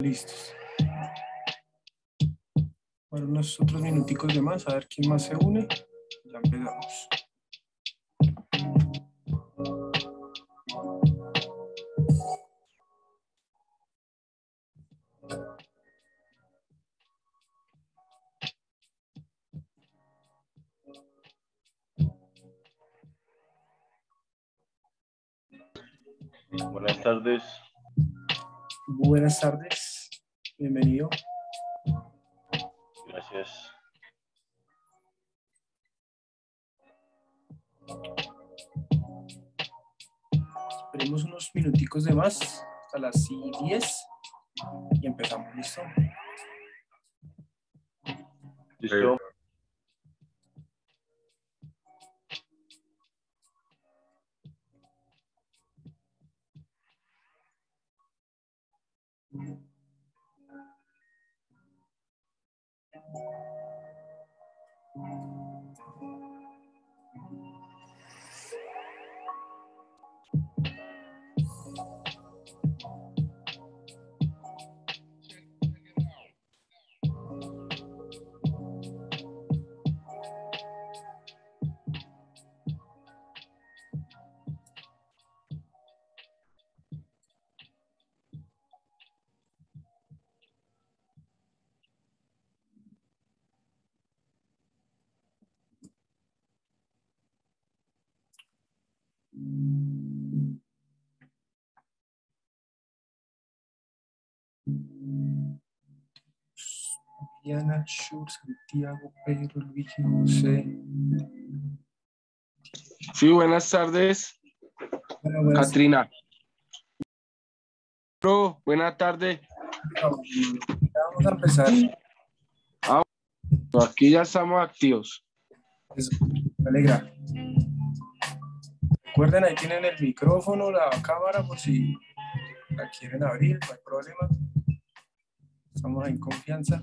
Listos. Para unos otros minuticos de más, a ver quién más se une. Ya empezamos. Buenas tardes. Buenas tardes, bienvenido. Gracias. Esperemos unos minuticos de más, hasta las 10 y empezamos, ¿listo? Listo. Viviana, Shur, Santiago, Pedro, Luis, José. Sí, buenas tardes. Buenas Katrina. Pro, buena tarde. Vamos a empezar. Ah, aquí ya estamos activos. Eso, me alegra. Recuerden, ahí tienen el micrófono, la cámara, por si la quieren abrir, no hay problema. Estamos en confianza.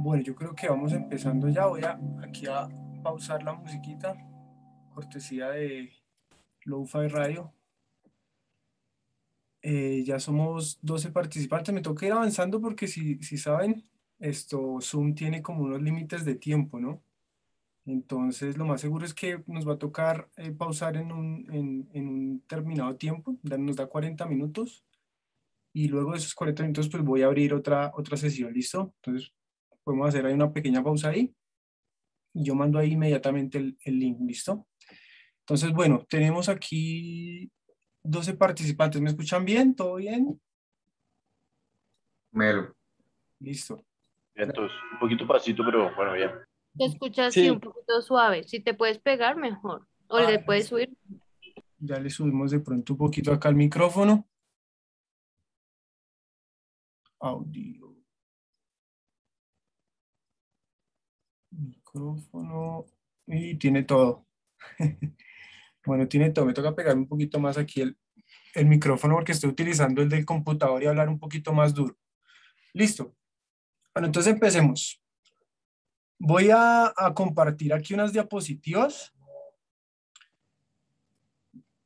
Bueno, yo creo que vamos empezando ya. Voy aquí a pausar la musiquita, cortesía de Lo-Fi Radio. Ya somos 12 participantes. Me toca ir avanzando porque si saben, esto Zoom tiene como unos límites de tiempo, ¿no? Entonces lo más seguro es que nos va a tocar pausar en un determinado tiempo. Nos da 40 minutos. Y luego de esos 40 minutos pues voy a abrir otra sesión, ¿listo? Entonces podemos hacer ahí una pequeña pausa ahí. Yo mando ahí inmediatamente el link, ¿listo? Entonces, bueno, tenemos aquí 12 participantes. ¿Me escuchan bien? ¿Todo bien? Melo. Listo. Entonces, un poquito pasito, pero bueno, bien. Te escuchas sí, un poquito suave. Si te puedes pegar, mejor. O le puedes subir. Ya le subimos de pronto un poquito acá al micrófono. Audio. Micrófono y tiene todo. Bueno, tiene todo. Me toca pegar un poquito más aquí el micrófono porque estoy utilizando el del computador y hablar un poquito más duro. Listo. Bueno, entonces empecemos. Voy a compartir aquí unas diapositivas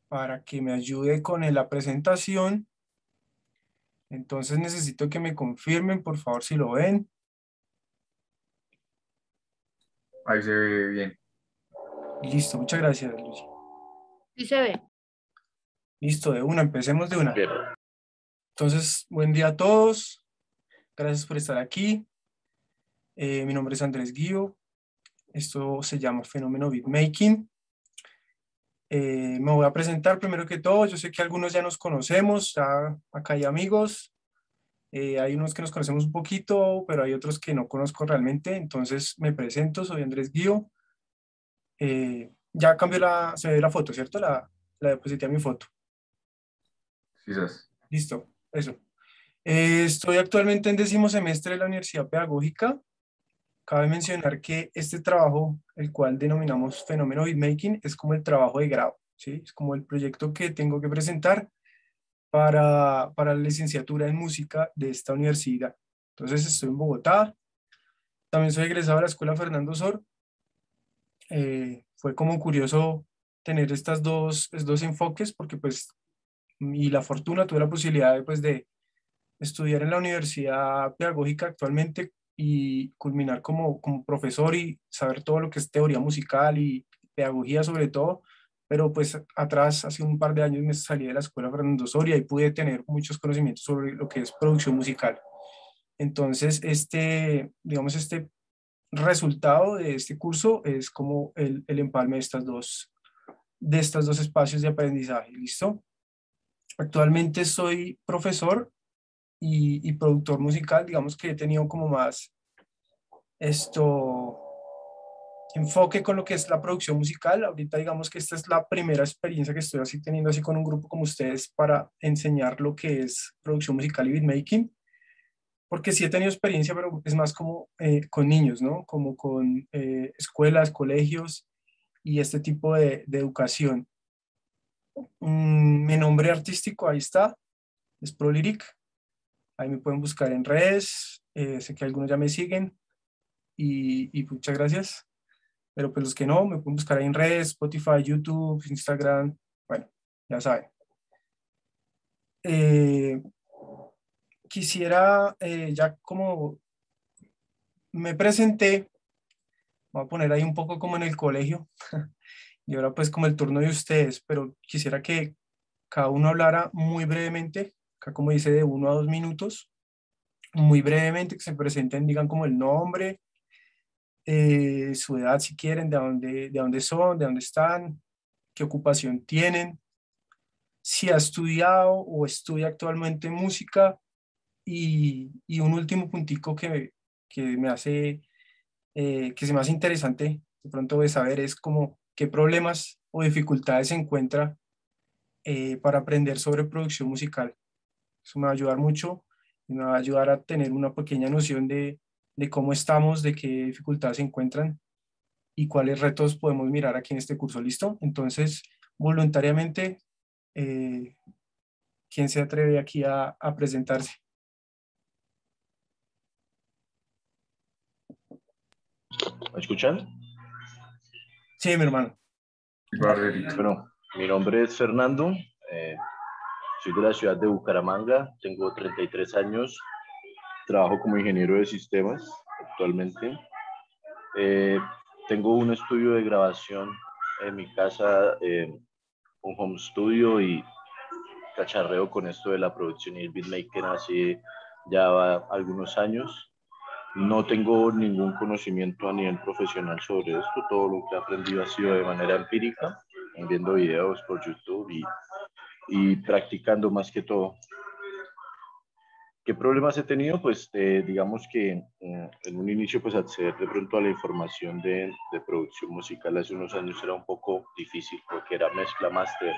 para que me ayude con la presentación. Entonces necesito que me confirmen, por favor, si lo ven. Ahí se ve bien. Listo, muchas gracias, Luis. Sí se ve. Listo, de una, empecemos de una. Bien. Entonces, buen día a todos. Gracias por estar aquí. Mi nombre es Andrés Guío. Esto se llama Fenómeno Beatmaking. Me voy a presentar primero que todo. Yo sé que algunos ya nos conocemos, ya acá hay amigos. Hay unos que nos conocemos un poquito, pero hay otros que no conozco realmente. Entonces me presento, soy Andrés Guío. Ya cambió se ve la foto, ¿cierto? La deposité a mi foto. Sí, sí. Listo, eso. Estoy actualmente en 10º semestre de la Universidad Pedagógica. Cabe mencionar que este trabajo, el cual denominamos Fenómeno Beatmaking, es como el trabajo de grado, ¿sí? Es como el proyecto que tengo que presentar para la licenciatura en música de esta universidad. Entonces estoy en Bogotá, también soy egresado de la Escuela Fernando Sor. Fue como curioso tener estos dos enfoques, porque pues, y la fortuna, tuve la posibilidad de estudiar en la Universidad Pedagógica actualmente, y culminar como profesor y saber todo lo que es teoría musical y pedagogía sobre todo, pero pues atrás, hace un par de años me salí de la Escuela Fernando Soria y pude tener muchos conocimientos sobre lo que es producción musical. Entonces, este resultado de este curso es como el empalme de estos dos espacios de aprendizaje, ¿listo? Actualmente soy profesor y productor musical, digamos que he tenido como más enfoque con lo que es la producción musical. Ahorita digamos que esta es la primera experiencia que estoy teniendo con un grupo como ustedes para enseñar lo que es producción musical y beatmaking, porque sí he tenido experiencia, pero es más como con niños, ¿no? Como con escuelas, colegios y este tipo de educación. Mi nombre artístico, ahí está, es ProLyric. Ahí me pueden buscar en redes, sé que algunos ya me siguen y muchas gracias, pero pues los que no, me pueden buscar ahí en redes, Spotify, YouTube, Instagram, bueno, ya saben. Quisiera, ya como me presenté, voy a poner ahí un poco como en el colegio, y ahora pues como el turno de ustedes, pero quisiera que cada uno hablara muy brevemente, acá como dice de 1 a 2 minutos, muy brevemente, que se presenten, digan como el nombre, su edad si quieren, de dónde son, de dónde están, qué ocupación tienen, si ha estudiado o estudia actualmente música, y un último puntico que se me hace interesante de pronto de saber es como qué problemas o dificultades se encuentra para aprender sobre producción musical. Eso me va a ayudar mucho y me va a ayudar a tener una pequeña noción de cómo estamos, de qué dificultades se encuentran y cuáles retos podemos mirar aquí en este curso. ¿Listo? Entonces, voluntariamente, ¿quién se atreve aquí a presentarse? ¿Me escuchan? Sí, mi hermano. Bueno, mi nombre es Fernando. Soy de la ciudad de Bucaramanga, tengo 33 años, trabajo como ingeniero de sistemas actualmente. Tengo un estudio de grabación en mi casa, un home studio y cacharreo con esto de la producción y el beatmaking hace ya algunos años. No tengo ningún conocimiento a nivel profesional sobre esto, todo lo que he aprendido ha sido de manera empírica, viendo videos por YouTube y practicando más que todo. ¿Qué problemas he tenido? Pues digamos que en un inicio pues acceder de pronto a la información de producción musical hace unos años era un poco difícil porque era mezcla, master,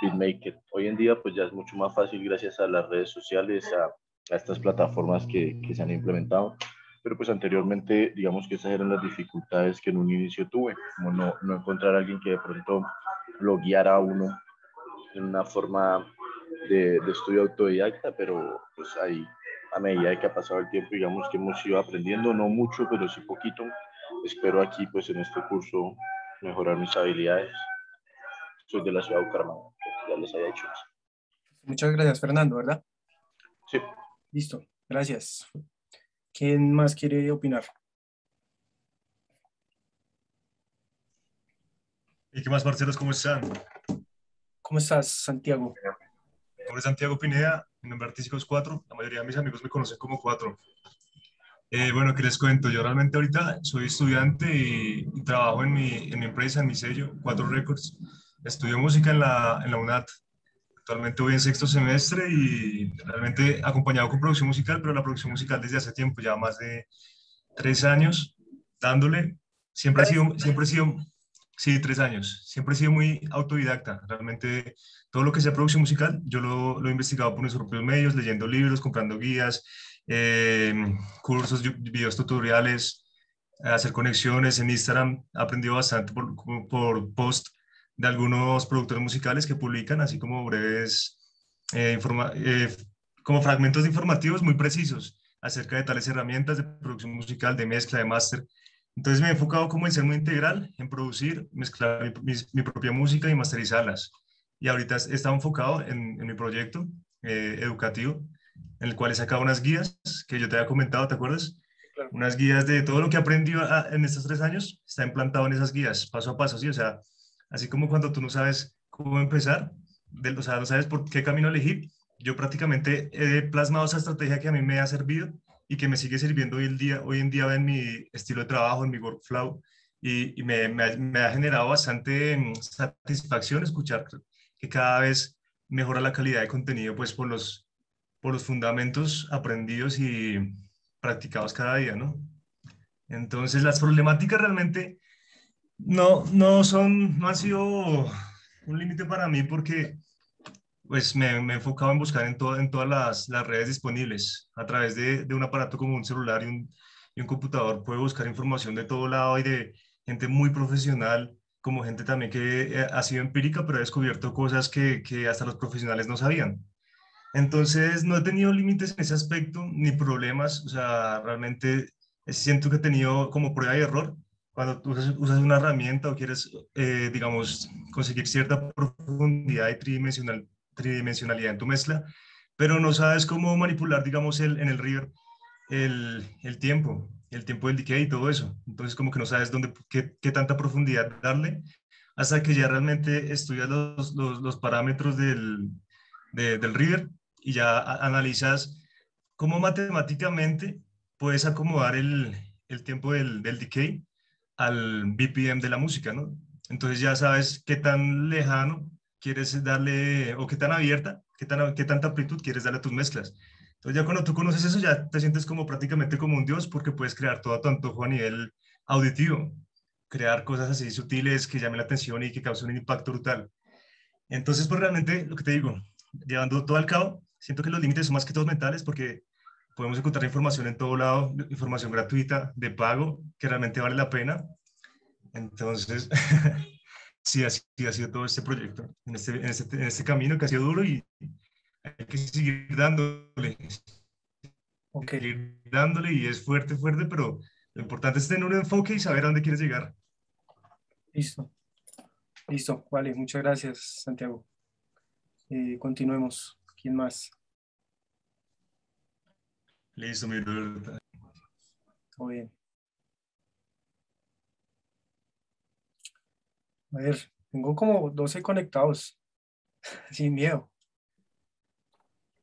beatmaker. Hoy en día pues ya es mucho más fácil gracias a las redes sociales, a estas plataformas que se han implementado. Pero pues anteriormente digamos que esas eran las dificultades que en un inicio tuve, como no encontrar a alguien que de pronto lo guiara a uno en una forma de estudio autodidacta, pero pues ahí a medida de que ha pasado el tiempo, digamos que hemos ido aprendiendo, no mucho, pero sí poquito. Espero aquí, pues en este curso, mejorar mis habilidades. Soy de la ciudad de Bucaramanga, ya les había dicho. Muchas gracias, Fernando, ¿verdad? Sí. Listo, gracias. ¿Quién más quiere opinar? ¿Y qué más, parceros? ¿Cómo están? ¿Cómo estás, Santiago? Mi nombre es Santiago Pineda, mi nombre artístico es Cuatro, la mayoría de mis amigos me conocen como Cuatro. Bueno, ¿qué les cuento? Yo realmente ahorita soy estudiante y trabajo en mi empresa, en mi sello, Cuatro Records. Estudio música en la UNAT. Actualmente voy en sexto semestre y realmente acompañado con producción musical, pero la producción musical desde hace tiempo, ya más de 3 años, dándole. Sí, 3 años. Siempre he sido muy autodidacta. Realmente todo lo que sea producción musical, yo lo he investigado por mis propios medios, leyendo libros, comprando guías, cursos, videos tutoriales, hacer conexiones en Instagram. He aprendido bastante por post de algunos productores musicales que publican, así como breves, como fragmentos informativos muy precisos acerca de tales herramientas de producción musical, de mezcla, de máster. Entonces me he enfocado como en ser muy integral, en producir, mezclar mi propia música y masterizarlas. Y ahorita he estado enfocado en mi proyecto educativo, en el cual he sacado unas guías que yo te había comentado, ¿te acuerdas? Claro. Unas guías de todo lo que aprendí en estos 3 años, está implantado en esas guías, paso a paso, ¿sí? O sea, así como cuando tú no sabes cómo empezar, o sea, no sabes por qué camino elegir, yo prácticamente he plasmado esa estrategia que a mí me ha servido y que me sigue sirviendo hoy en día en mi estilo de trabajo, en mi workflow, y me ha generado bastante satisfacción escuchar que cada vez mejora la calidad de contenido, pues por los fundamentos aprendidos y practicados cada día, ¿no? Entonces las problemáticas realmente no han sido un límite para mí, porque pues me he enfocado en buscar en todas las redes disponibles. A través de un aparato como un celular y un computador puedo buscar información de todo lado y de gente muy profesional, como gente también que ha sido empírica, pero ha descubierto cosas que hasta los profesionales no sabían. Entonces no he tenido límites en ese aspecto, ni problemas. O sea, realmente siento que he tenido como prueba y error. Cuando tú usas una herramienta o quieres, digamos, conseguir cierta profundidad y tridimensionalidad en tu mezcla, pero no sabes cómo manipular, digamos, en el river el tiempo del decay y todo eso. Entonces como que no sabes qué tanta profundidad darle, hasta que ya realmente estudias los parámetros del river y ya analizas cómo matemáticamente puedes acomodar el tiempo del decay al BPM de la música, ¿no? Entonces ya sabes qué tan lejano quieres darle, o qué tan abierta, qué tanta amplitud quieres darle a tus mezclas. Entonces ya cuando tú conoces eso, ya te sientes como prácticamente como un dios, porque puedes crear todo a tu antojo a nivel auditivo, crear cosas así sutiles que llamen la atención y que causen un impacto brutal. Entonces, pues realmente, lo que te digo, llevando todo al cabo, siento que los límites son más que todos mentales, porque podemos encontrar información en todo lado, información gratuita, de pago, que realmente vale la pena. Entonces... Sí, así ha sido todo este proyecto, en este camino que ha sido duro, y hay que seguir dándole. Okay. Seguir dándole, y es fuerte, fuerte, pero lo importante es tener un enfoque y saber a dónde quieres llegar. Listo. Listo, vale, muchas gracias, Santiago. Continuemos. ¿Quién más? Listo, mi brother. Todo bien. A ver, tengo como 12 conectados, sin miedo.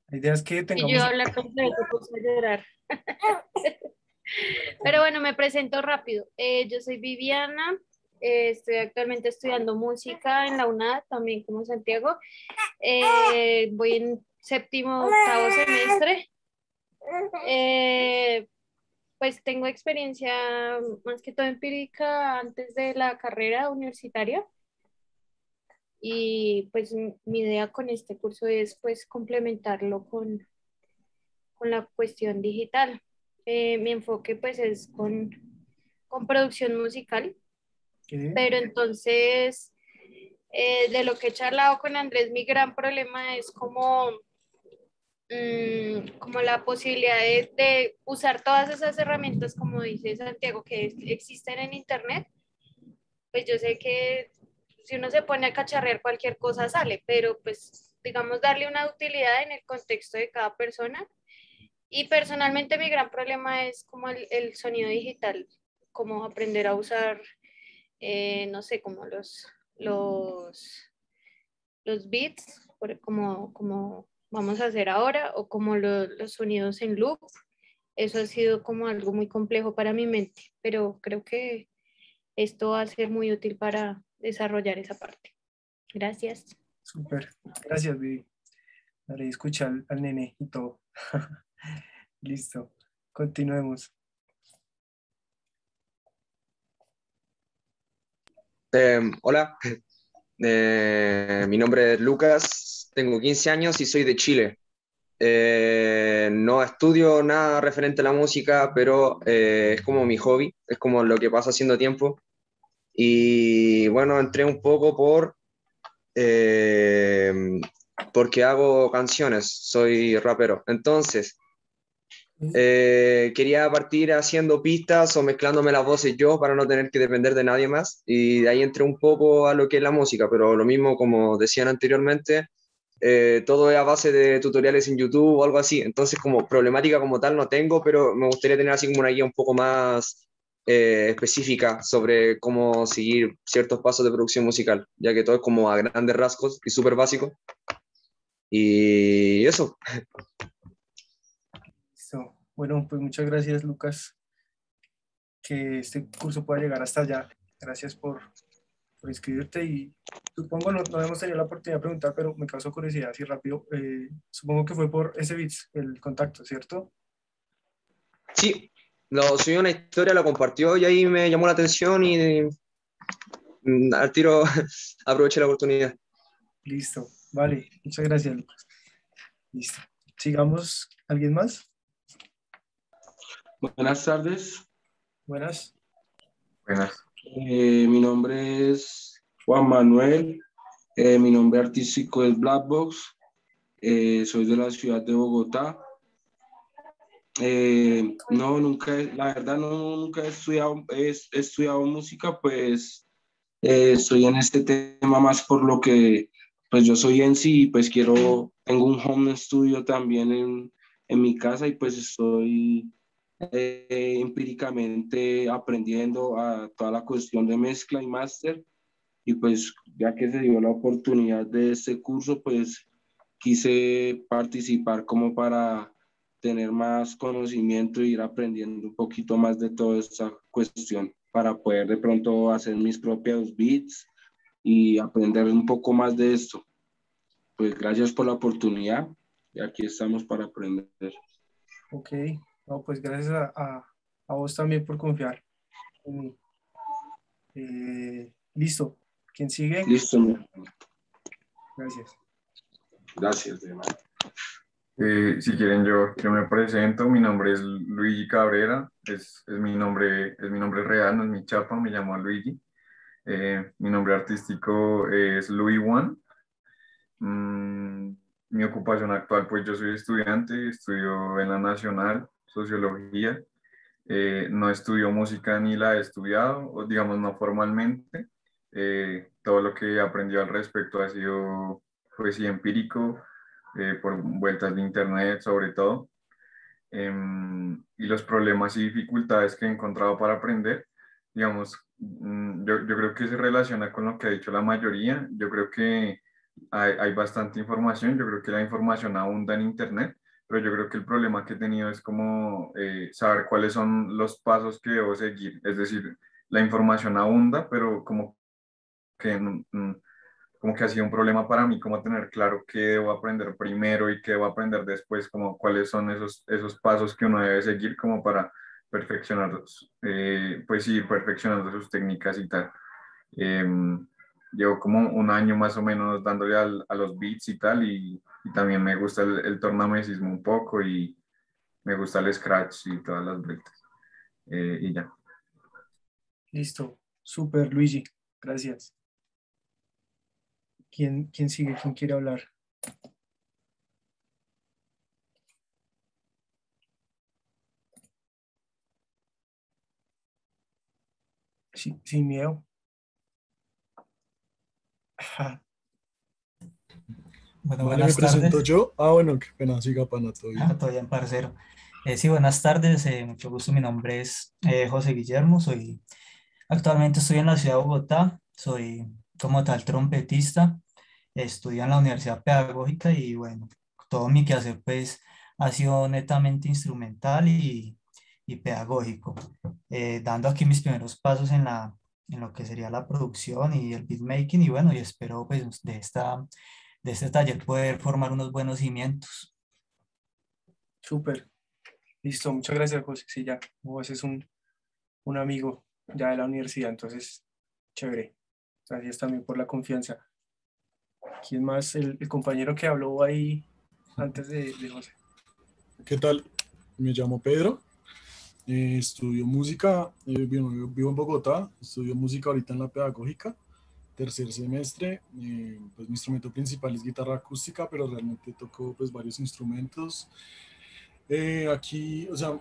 La idea es que tengamos... Y yo la pensé, yo puse a llorar. Pero bueno, me presento rápido. Yo soy Viviana, estoy actualmente estudiando música en la UNAD, también como Santiago. Voy en 7º, 8º semestre. Pues tengo experiencia más que todo empírica antes de la carrera universitaria, y pues mi idea con este curso es pues complementarlo con la cuestión digital. Mi enfoque pues es con producción musical. ¿Qué? Pero entonces de lo que he charlado con Andrés, mi gran problema es como la posibilidad de usar todas esas herramientas, como dice Santiago, que existen en internet. Pues yo sé que si uno se pone a cacharrear cualquier cosa sale, pero pues digamos darle una utilidad en el contexto de cada persona. Y personalmente mi gran problema es como el sonido digital, como aprender a usar, no sé, como los los beats, como vamos a hacer ahora, o como los sonidos en loop. Eso ha sido como algo muy complejo para mi mente, pero creo que esto va a ser muy útil para desarrollar esa parte. Gracias. Súper, gracias, Vivi. Daré escuchar al nene y todo. Listo, continuemos. Hola, mi nombre es Lucas, tengo 15 años y soy de Chile. No estudio nada referente a la música, pero es como mi hobby, es como lo que paso haciendo tiempo. Y bueno, entré un poco porque hago canciones, soy rapero. Entonces, quería partir haciendo pistas o mezclándome las voces yo para no tener que depender de nadie más. Y de ahí entré un poco a lo que es la música, pero lo mismo como decían anteriormente, todo es a base de tutoriales en YouTube o algo así. Entonces, como problemática como tal no tengo, pero me gustaría tener así como una guía un poco más específica sobre cómo seguir ciertos pasos de producción musical, ya que todo es como a grandes rasgos y súper básico. Y eso. Listo. Bueno, pues muchas gracias, Lucas. Que este curso pueda llegar hasta allá. Gracias por inscribirte. Y supongo, no hemos tenido la oportunidad de preguntar, pero me causó curiosidad así rápido. Supongo que fue por ese Bits, el contacto, ¿cierto? Sí. Lo subió una historia, la compartió y ahí me llamó la atención y al tiro aproveché la oportunidad. Listo, vale, muchas gracias, Lucas. Listo, sigamos, ¿alguien más? Buenas tardes. Buenas. Buenas. Mi nombre es Juan Manuel, mi nombre artístico es Blackbox, soy de la ciudad de Bogotá. No, nunca, la verdad nunca he estudiado música, pues estoy en este tema más por lo que pues yo soy en sí, pues tengo un home studio también en mi casa y pues estoy empíricamente aprendiendo a toda la cuestión de mezcla y máster, y pues ya que se dio la oportunidad de este curso pues quise participar como para tener más conocimiento e ir aprendiendo un poquito más de toda esta cuestión para poder de pronto hacer mis propios beats y aprender un poco más de esto. Pues gracias por la oportunidad y aquí estamos para aprender. Ok, no, pues gracias a vos también por confiar en mí. Listo, ¿quién sigue? Listo, mi hermano. Gracias. Gracias, hermano. Si quieren yo me presento, mi nombre es Luigi Cabrera, es mi nombre real, no es mi chapa, me llamo Luigi. Mi nombre artístico es Louis One. Mi ocupación actual, pues yo soy estudiante, estudio en la Nacional, Sociología. No estudio música ni la he estudiado, o digamos no formalmente. Todo lo que he aprendido al respecto ha sido pues sí empírico, por vueltas de internet sobre todo, y los problemas y dificultades que he encontrado para aprender, digamos, yo creo que se relaciona con lo que ha dicho la mayoría. Yo creo que hay bastante información, yo creo que la información abunda en internet, pero yo creo que el problema que he tenido es como saber cuáles son los pasos que debo seguir, es decir, la información abunda, pero como que ha sido un problema para mí, como tener claro qué debo aprender primero y qué debo aprender después, como cuáles son esos pasos que uno debe seguir como para perfeccionando sus técnicas y tal. Llevo como un año más o menos dándole a los beats y tal, y también me gusta el tornamesismo un poco, y me gusta el scratch y todas las vueltas. Y ya. Listo, súper, Luigi, gracias. ¿Quién sigue? ¿Quién quiere hablar? Sí, sin miedo. Ajá. Bueno, buenas tardes. ¿Me presento yo? Ah, bueno, qué pena, siga para todavía. Ah, todavía en parcero. Sí, buenas tardes, mucho gusto, mi nombre es José Guillermo, actualmente estoy en la ciudad de Bogotá, soy como tal trompetista. estudio en la Universidad Pedagógica y bueno, todo mi quehacer pues ha sido netamente instrumental y pedagógico, dando aquí mis primeros pasos en lo que sería la producción y el beatmaking y bueno, y espero pues de este taller poder formar unos buenos cimientos. Súper, listo, muchas gracias José, sí ya, vos es un amigo ya de la universidad, entonces chévere, gracias también por la confianza. ¿Quién más? El compañero que habló ahí antes de José. ¿Qué tal? Me llamo Pedro, estudio música, vivo en Bogotá, estudio música ahorita en la Pedagógica, tercer semestre, pues mi instrumento principal es guitarra acústica, pero realmente toco pues varios instrumentos. Aquí, o sea,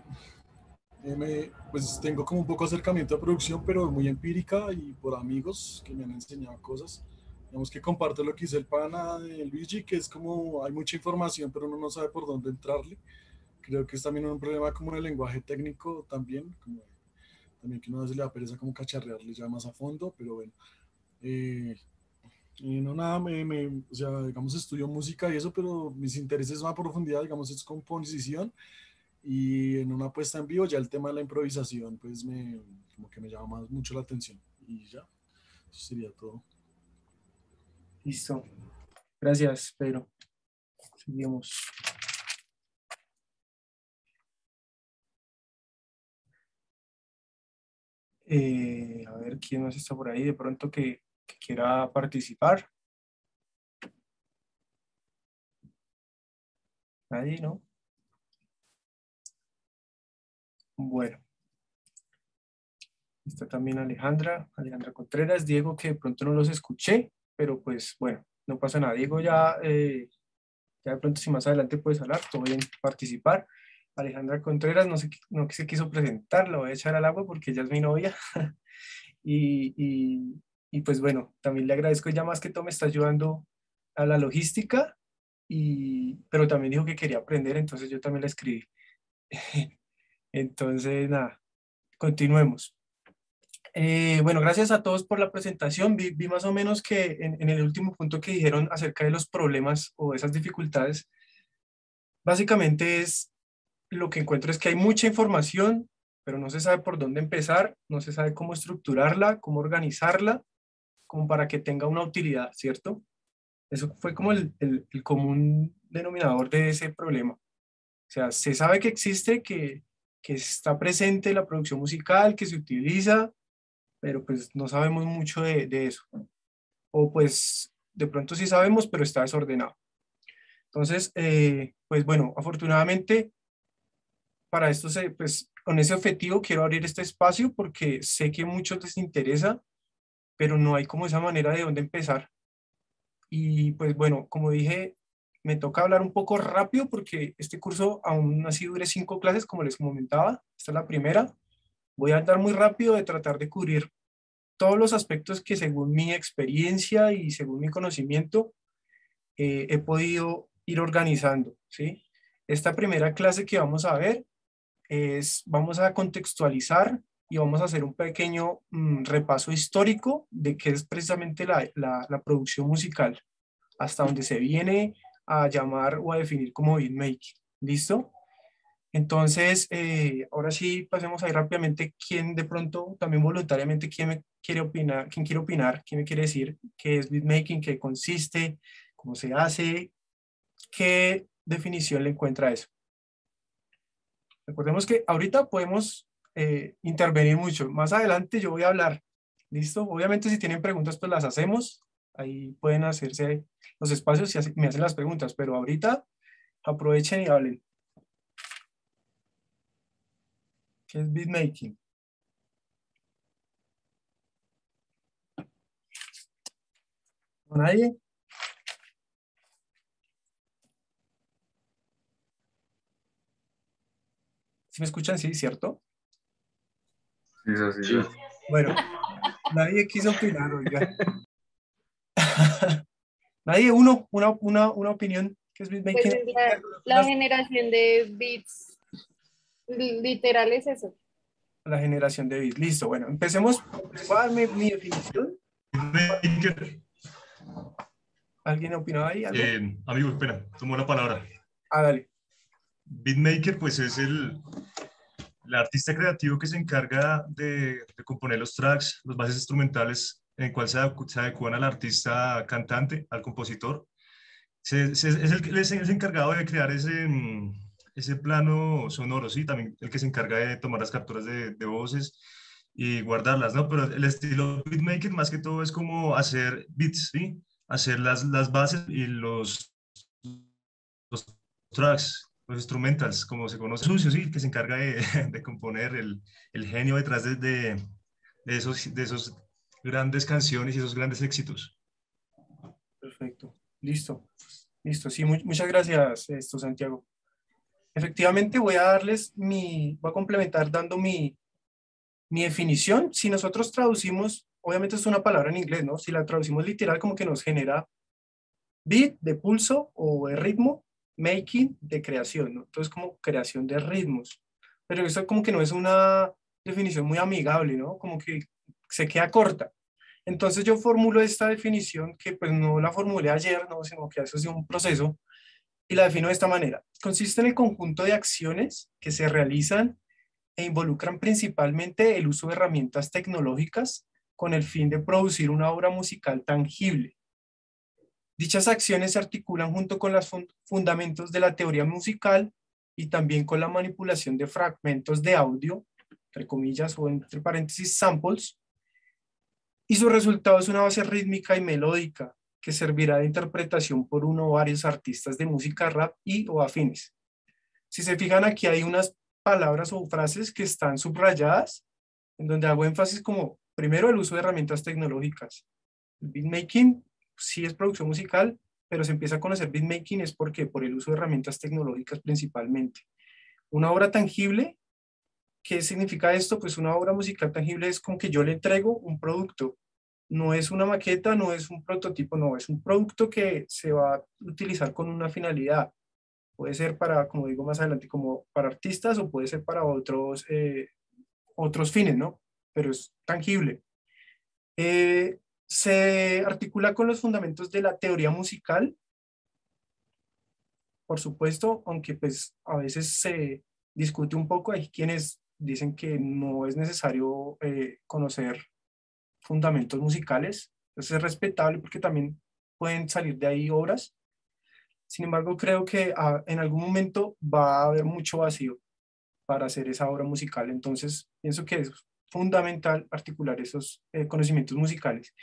pues tengo como un poco acercamiento a producción, pero muy empírica y por amigos que me han enseñado cosas. Digamos que comparto lo que hizo el pana de Luigi, que es como hay mucha información, pero uno no sabe por dónde entrarle. Creo que es también un problema como el lenguaje técnico también, como también que uno se le da pereza como cacharrearle ya más a fondo, pero bueno. No nada, o sea, digamos estudio música y eso, pero mis intereses más a profundidad, digamos, es composición y en una puesta en vivo ya el tema de la improvisación, pues como que me llama mucho la atención y ya, eso sería todo. Listo, gracias Pedro, seguimos. A ver quién más está por ahí de pronto que quiera participar. Nadie, ¿no? Bueno. Está también Alejandra Contreras, Diego, que de pronto no los escuché, pero pues bueno, no pasa nada. Diego ya, ya de pronto si más adelante puedes hablar, todo bien, participar. Alejandra Contreras no se quiso presentar, la voy a echar al agua porque ella es mi novia. y pues bueno, también le agradezco ya más que todo me está ayudando a la logística, pero también dijo que quería aprender, entonces yo también la escribí. Entonces nada, continuemos. Bueno, gracias a todos por la presentación. Vi más o menos que en el último punto que dijeron acerca de los problemas o esas dificultades, básicamente es lo que encuentro es que hay mucha información, pero no se sabe por dónde empezar, no se sabe cómo estructurarla, cómo organizarla, como para que tenga una utilidad, ¿cierto? Eso fue como el común denominador de ese problema. O sea, se sabe que existe, que está presente la producción musical, que se utiliza, pero pues no sabemos mucho de eso. O pues de pronto sí sabemos, pero está desordenado. Entonces, pues bueno, afortunadamente, para esto, pues con ese objetivo quiero abrir este espacio porque sé que a muchos les interesa, pero no hay como esa manera de dónde empezar. Y pues bueno, como dije, me toca hablar un poco rápido porque este curso aún así dure 5 clases, como les comentaba, esta es la primera. Voy a andar muy rápido de tratar de cubrir todos los aspectos que según mi experiencia y según mi conocimiento he podido ir organizando, ¿sí? Esta primera clase que vamos a ver vamos a contextualizar y vamos a hacer un pequeño repaso histórico de qué es precisamente la producción musical, hasta donde se viene a llamar o a definir como beatmaking, ¿listo? Entonces, ahora sí pasemos ahí rápidamente quién de pronto, también voluntariamente, quién me quiere decir qué es beatmaking, qué consiste, cómo se hace, qué definición le encuentra a eso. Recordemos que ahorita podemos intervenir mucho. Más adelante yo voy a hablar. ¿Listo? Obviamente si tienen preguntas pues las hacemos. Ahí pueden hacerse los espacios y me hacen las preguntas. Pero ahorita aprovechen y hablen. ¿Qué es beatmaking? ¿No nadie? ¿Sí me escuchan? Sí, ¿cierto? Sí, sí, sí. Bueno, nadie quiso opinar, oiga. Nadie, una opinión. ¿Qué es beatmaking? Pues la generación de beats, literal es eso. La generación de beats, listo. Bueno, empecemos. ¿Cuál es mi definición? ¿Alguien opinaba ahí? Amigo, espera, tomo la palabra. Ah, dale. Beatmaker, pues, es el artista creativo que se encarga de componer los tracks, los bases instrumentales, en el cual se adecúan al artista cantante, al compositor. Es el encargado de crear ese plano sonoro, sí, también el que se encarga de tomar las capturas de voces y guardarlas, ¿no? Pero el estilo beatmaker más que todo es como hacer beats, ¿sí? Hacer las bases y los tracks, los instrumentals, como se conoce, sucio, sí, que se encarga de componer el genio detrás de esos grandes canciones y esos grandes éxitos. Perfecto, listo, sí, muchas gracias, Santiago. Efectivamente voy a complementar dando mi definición. Si nosotros traducimos, obviamente es una palabra en inglés, ¿no? Si la traducimos literal, como que nos genera beat de pulso o de ritmo, making de creación, ¿no? Entonces como creación de ritmos. Pero eso como que no es una definición muy amigable, ¿no? Como que se queda corta. Entonces yo formulo esta definición, que pues no la formulé ayer, ¿no? Sino que eso es un proceso, y la defino de esta manera. Consiste en el conjunto de acciones que se realizan e involucran principalmente el uso de herramientas tecnológicas con el fin de producir una obra musical tangible. Dichas acciones se articulan junto con los fundamentos de la teoría musical y también con la manipulación de fragmentos de audio, entre comillas o entre paréntesis samples, y su resultado es una base rítmica y melódica que servirá de interpretación por uno o varios artistas de música rap y o afines. Si se fijan, aquí hay unas palabras o frases que están subrayadas, en donde hago énfasis como, primero, el uso de herramientas tecnológicas. El beatmaking sí es producción musical, pero se empieza a conocer beatmaking es porque por el uso de herramientas tecnológicas principalmente. Una obra tangible, ¿qué significa esto? Pues una obra musical tangible es con que yo le entrego un producto. No es una maqueta, no es un prototipo, no, es un producto que se va a utilizar con una finalidad. Puede ser para, como digo más adelante, como para artistas o puede ser para otros fines, ¿no? Pero es tangible. Se articula con los fundamentos de la teoría musical, por supuesto, aunque pues a veces se discute un poco, hay quienes dicen que no es necesario conocer fundamentos musicales, entonces es respetable porque también pueden salir de ahí obras. Sin embargo, creo que en algún momento va a haber mucho vacío para hacer esa obra musical, entonces pienso que es fundamental articular esos conocimientos musicales.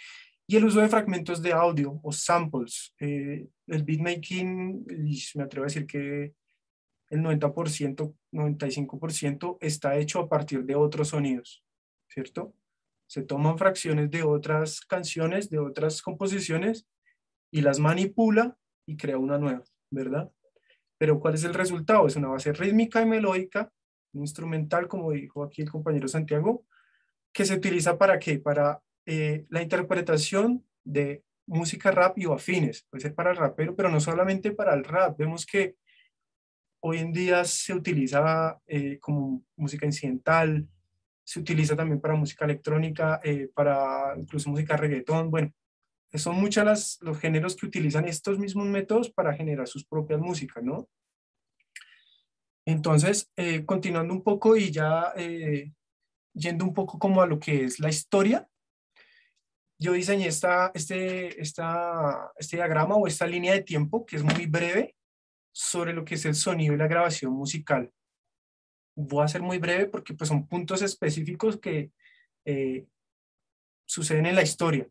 Y el uso de fragmentos de audio o samples, el beatmaking, me atrevo a decir que el 90%, 95% está hecho a partir de otros sonidos, ¿cierto? Se toman fracciones de otras canciones, de otras composiciones y las manipula y crea una nueva, ¿verdad? Pero ¿cuál es el resultado? Es una base rítmica y melódica, instrumental, como dijo aquí el compañero Santiago, que se utiliza ¿para qué? Para la interpretación de música rap y o afines. Puede ser para el rapero, pero no solamente para el rap. Vemos que hoy en día se utiliza como música incidental, se utiliza también para música electrónica, para incluso música reggaetón, bueno. Son muchos los géneros que utilizan estos mismos métodos para generar sus propias músicas, ¿no? Entonces, continuando un poco y ya yendo un poco como a lo que es la historia, yo diseñé este diagrama o esta línea de tiempo que es muy breve sobre lo que es el sonido y la grabación musical. Voy a ser muy breve porque pues, son puntos específicos que suceden en la historia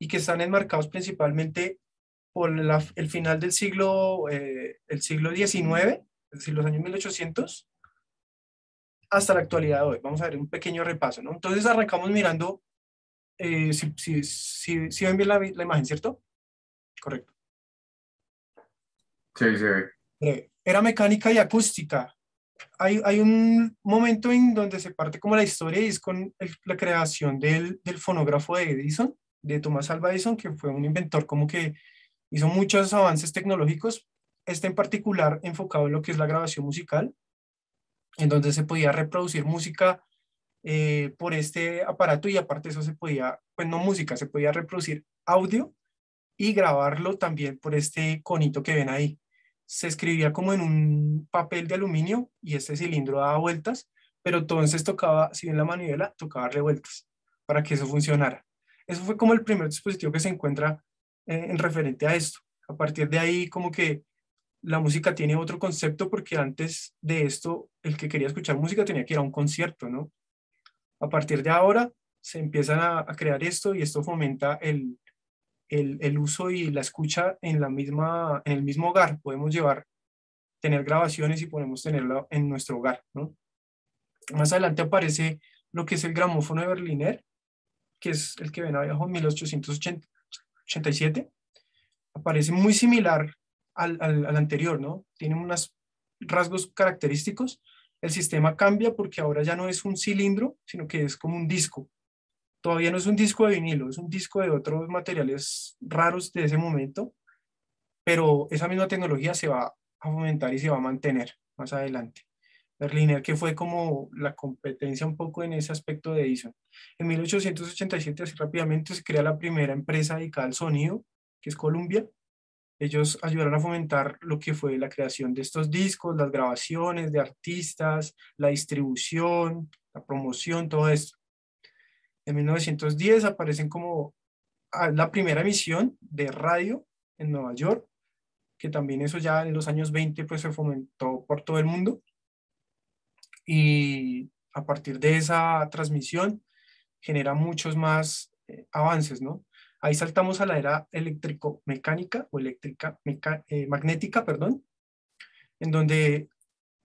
y que están enmarcados principalmente por el final del siglo, el siglo XIX, es decir, los años 1800, hasta la actualidad de hoy. Vamos a ver un pequeño repaso, ¿no? Entonces arrancamos mirando, si ven bien la imagen, ¿cierto? Correcto. Sí. Era mecánica y acústica. Hay un momento en donde se parte como la historia y es con la creación del fonógrafo de Edison, de Thomas Alva Edison, que fue un inventor como que hizo muchos avances tecnológicos, este en particular enfocado en lo que es la grabación musical, en donde se podía reproducir música por este aparato y aparte eso se podía, pues no música, se podía reproducir audio y grabarlo también por este conito que ven ahí. Se escribía como en un papel de aluminio y este cilindro daba vueltas, pero entonces tocaba, si bien la manivela, tocaba darle vueltas para que eso funcionara. Eso fue como el primer dispositivo que se encuentra en referente a esto. A partir de ahí como que la música tiene otro concepto, porque antes de esto el que quería escuchar música tenía que ir a un concierto, ¿no? A partir de ahora se empiezan a crear esto y esto fomenta el uso y la escucha en el mismo hogar. Podemos tener grabaciones y podemos tenerla en nuestro hogar, ¿no? Más adelante aparece lo que es el gramófono de Berliner, que es el que ven abajo en 1887. Aparece muy similar al anterior, ¿no? Tiene unos rasgos característicos. El sistema cambia porque ahora ya no es un cilindro, sino que es como un disco. Todavía no es un disco de vinilo, es un disco de otros materiales raros de ese momento, pero esa misma tecnología se va a fomentar y se va a mantener más adelante. Berliner, que fue como la competencia un poco en ese aspecto de Edison. En 1887, así rápidamente, se crea la primera empresa dedicada al sonido, que es Columbia. Ellos ayudaron a fomentar lo que fue la creación de estos discos, las grabaciones de artistas, la distribución, la promoción, todo esto. En 1910 aparecen como la primera emisión de radio en Nueva York, que también eso ya en los años 20 pues se fomentó por todo el mundo. Y a partir de esa transmisión genera muchos más avances, ¿no? Ahí saltamos a la era eléctrico-mecánica o magnética, perdón, en donde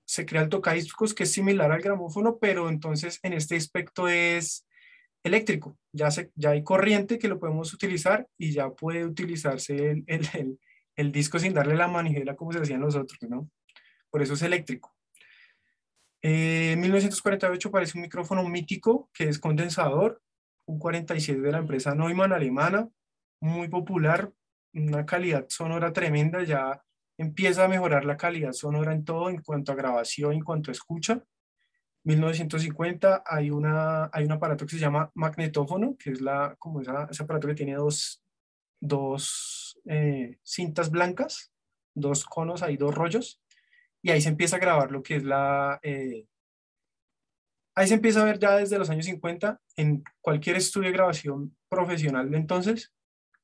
se crea el tocadiscos, que es similar al gramófono, pero entonces en este aspecto es eléctrico. Ya hay corriente que lo podemos utilizar y ya puede utilizarse el disco sin darle la manivela como se hacían los otros, ¿no? Por eso es eléctrico. En 1948 aparece un micrófono mítico que es condensador, un 47 de la empresa Neumann alemana, muy popular, una calidad sonora tremenda. Ya empieza a mejorar la calidad sonora en todo, en cuanto a grabación, en cuanto a escucha. 1950 hay un aparato que se llama magnetófono, que es ese aparato que tiene dos cintas blancas, dos conos, hay dos rollos, y ahí se empieza a grabar lo que es ahí se empieza a ver ya desde los años 50, en cualquier estudio de grabación profesional de entonces,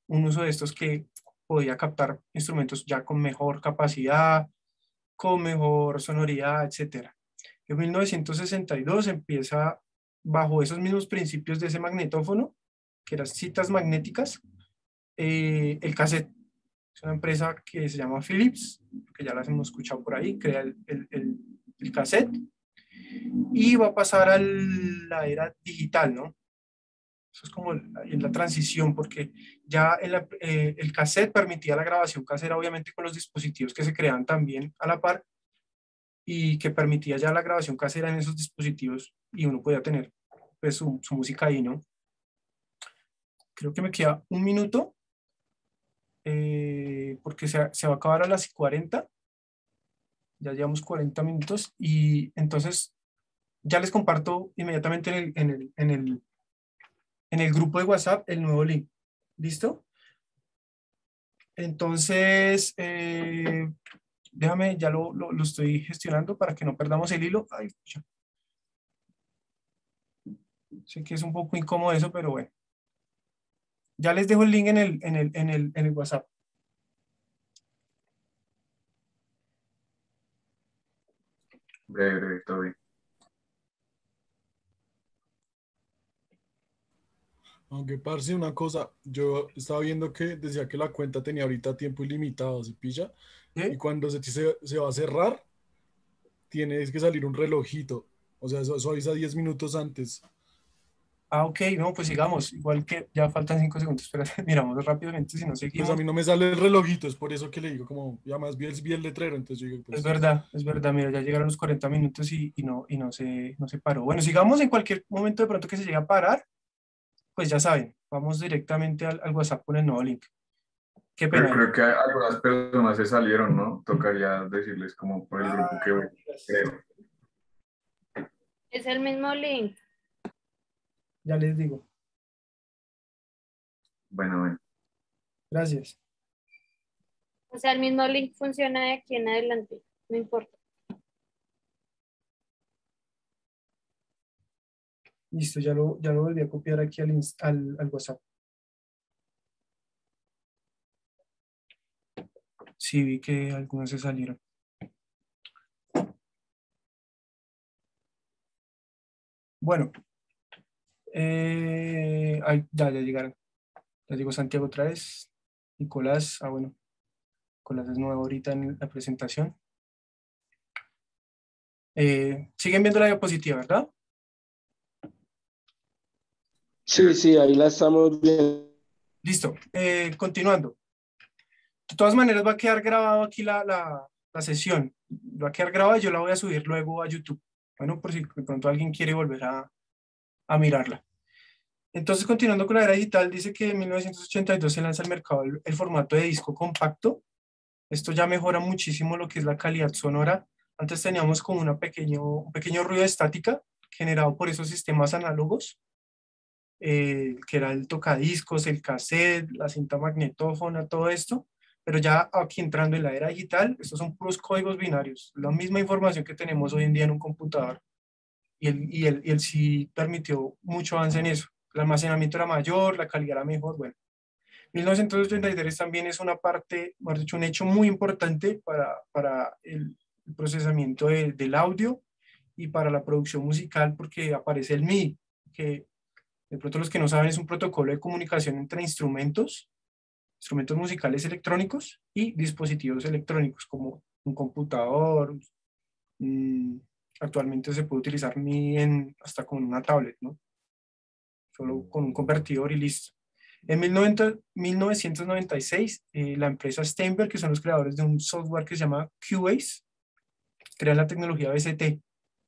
un uso de estos que podía captar instrumentos ya con mejor capacidad, con mejor sonoridad, etc. En 1962 empieza, bajo esos mismos principios de ese magnetófono, que eran cintas magnéticas, el cassette. Es una empresa que se llama Philips, que ya las hemos escuchado por ahí, crea el cassette. Y va a pasar a la era digital, ¿no? Eso es como la transición, porque ya el cassette permitía la grabación casera, obviamente con los dispositivos que se creaban también a la par, y que permitía ya la grabación casera en esos dispositivos, y uno podía tener pues, su música ahí, ¿no? Creo que me queda un minuto, porque se va a acabar a las 40. Ya llevamos 40 minutos y entonces ya les comparto inmediatamente en el grupo de WhatsApp el nuevo link. ¿Listo? Entonces, déjame, ya lo estoy gestionando para que no perdamos el hilo. Ay, ya. Sé que es un poco incómodo eso, pero bueno. Ya les dejo el link en el WhatsApp. Breve, todo bien. Aunque parce, una cosa, yo estaba viendo que decía que la cuenta tenía ahorita tiempo ilimitado, ¿sí pilla? ¿Sí? Y cuando se va a cerrar, tienes que salir un relojito, o sea, eso avisa 10 minutos antes. Ah, ok, no, pues sigamos, igual que ya faltan 5 segundos, pero miramos rápidamente si no seguimos. Pues a mí no me sale el relojito, es por eso que le digo, como, ya más vi el letrero, entonces yo digo, pues, es verdad, mira, ya llegaron los 40 minutos y no se paró. Bueno, sigamos, en cualquier momento de pronto que se llegue a parar, pues ya saben, vamos directamente al WhatsApp con el nuevo link. Qué pena. Pero creo que algunas personas se salieron, ¿no? Tocaría decirles como por el grupo que voy. Creo. Es el mismo link. Ya les digo. Bueno. Gracias. O sea, el mismo link funciona de aquí en adelante, no importa. Listo, ya lo volví a copiar aquí al WhatsApp. Sí, vi que algunos se salieron. Bueno, ya llegaron. Ya llegó Santiago otra vez. Nicolás, bueno, Nicolás es nuevo ahorita en la presentación. Siguen viendo la diapositiva, ¿verdad? Sí, sí, ahí la estamos viendo. Listo, continuando. De todas maneras va a quedar grabado aquí la sesión. Va a quedar grabada y yo la voy a subir luego a YouTube. Bueno, por si de pronto alguien quiere volver a mirarla. Entonces, continuando con la era digital, dice que en 1982 se lanza al mercado el formato de disco compacto. Esto ya mejora muchísimo lo que es la calidad sonora. Antes teníamos como un pequeño ruido de estática generado por esos sistemas análogos. Que era el tocadiscos, el cassette, la cinta magnetófona, todo esto, pero ya aquí entrando en la era digital, estos son puros códigos binarios, la misma información que tenemos hoy en día en un computador, y el sí permitió mucho avance en eso, el almacenamiento era mayor, la calidad era mejor, bueno. 1983 también es una parte, más dicho, un hecho muy importante para el procesamiento del audio y para la producción musical, porque aparece el MIDI, que de pronto los que no saben es un protocolo de comunicación entre instrumentos musicales electrónicos y dispositivos electrónicos como un computador. Actualmente se puede utilizar MIDI hasta con una tablet, ¿no? Solo con un convertidor y listo. En 1996 la empresa Steinberg, que son los creadores de un software que se llama Cubase, crea la tecnología VST,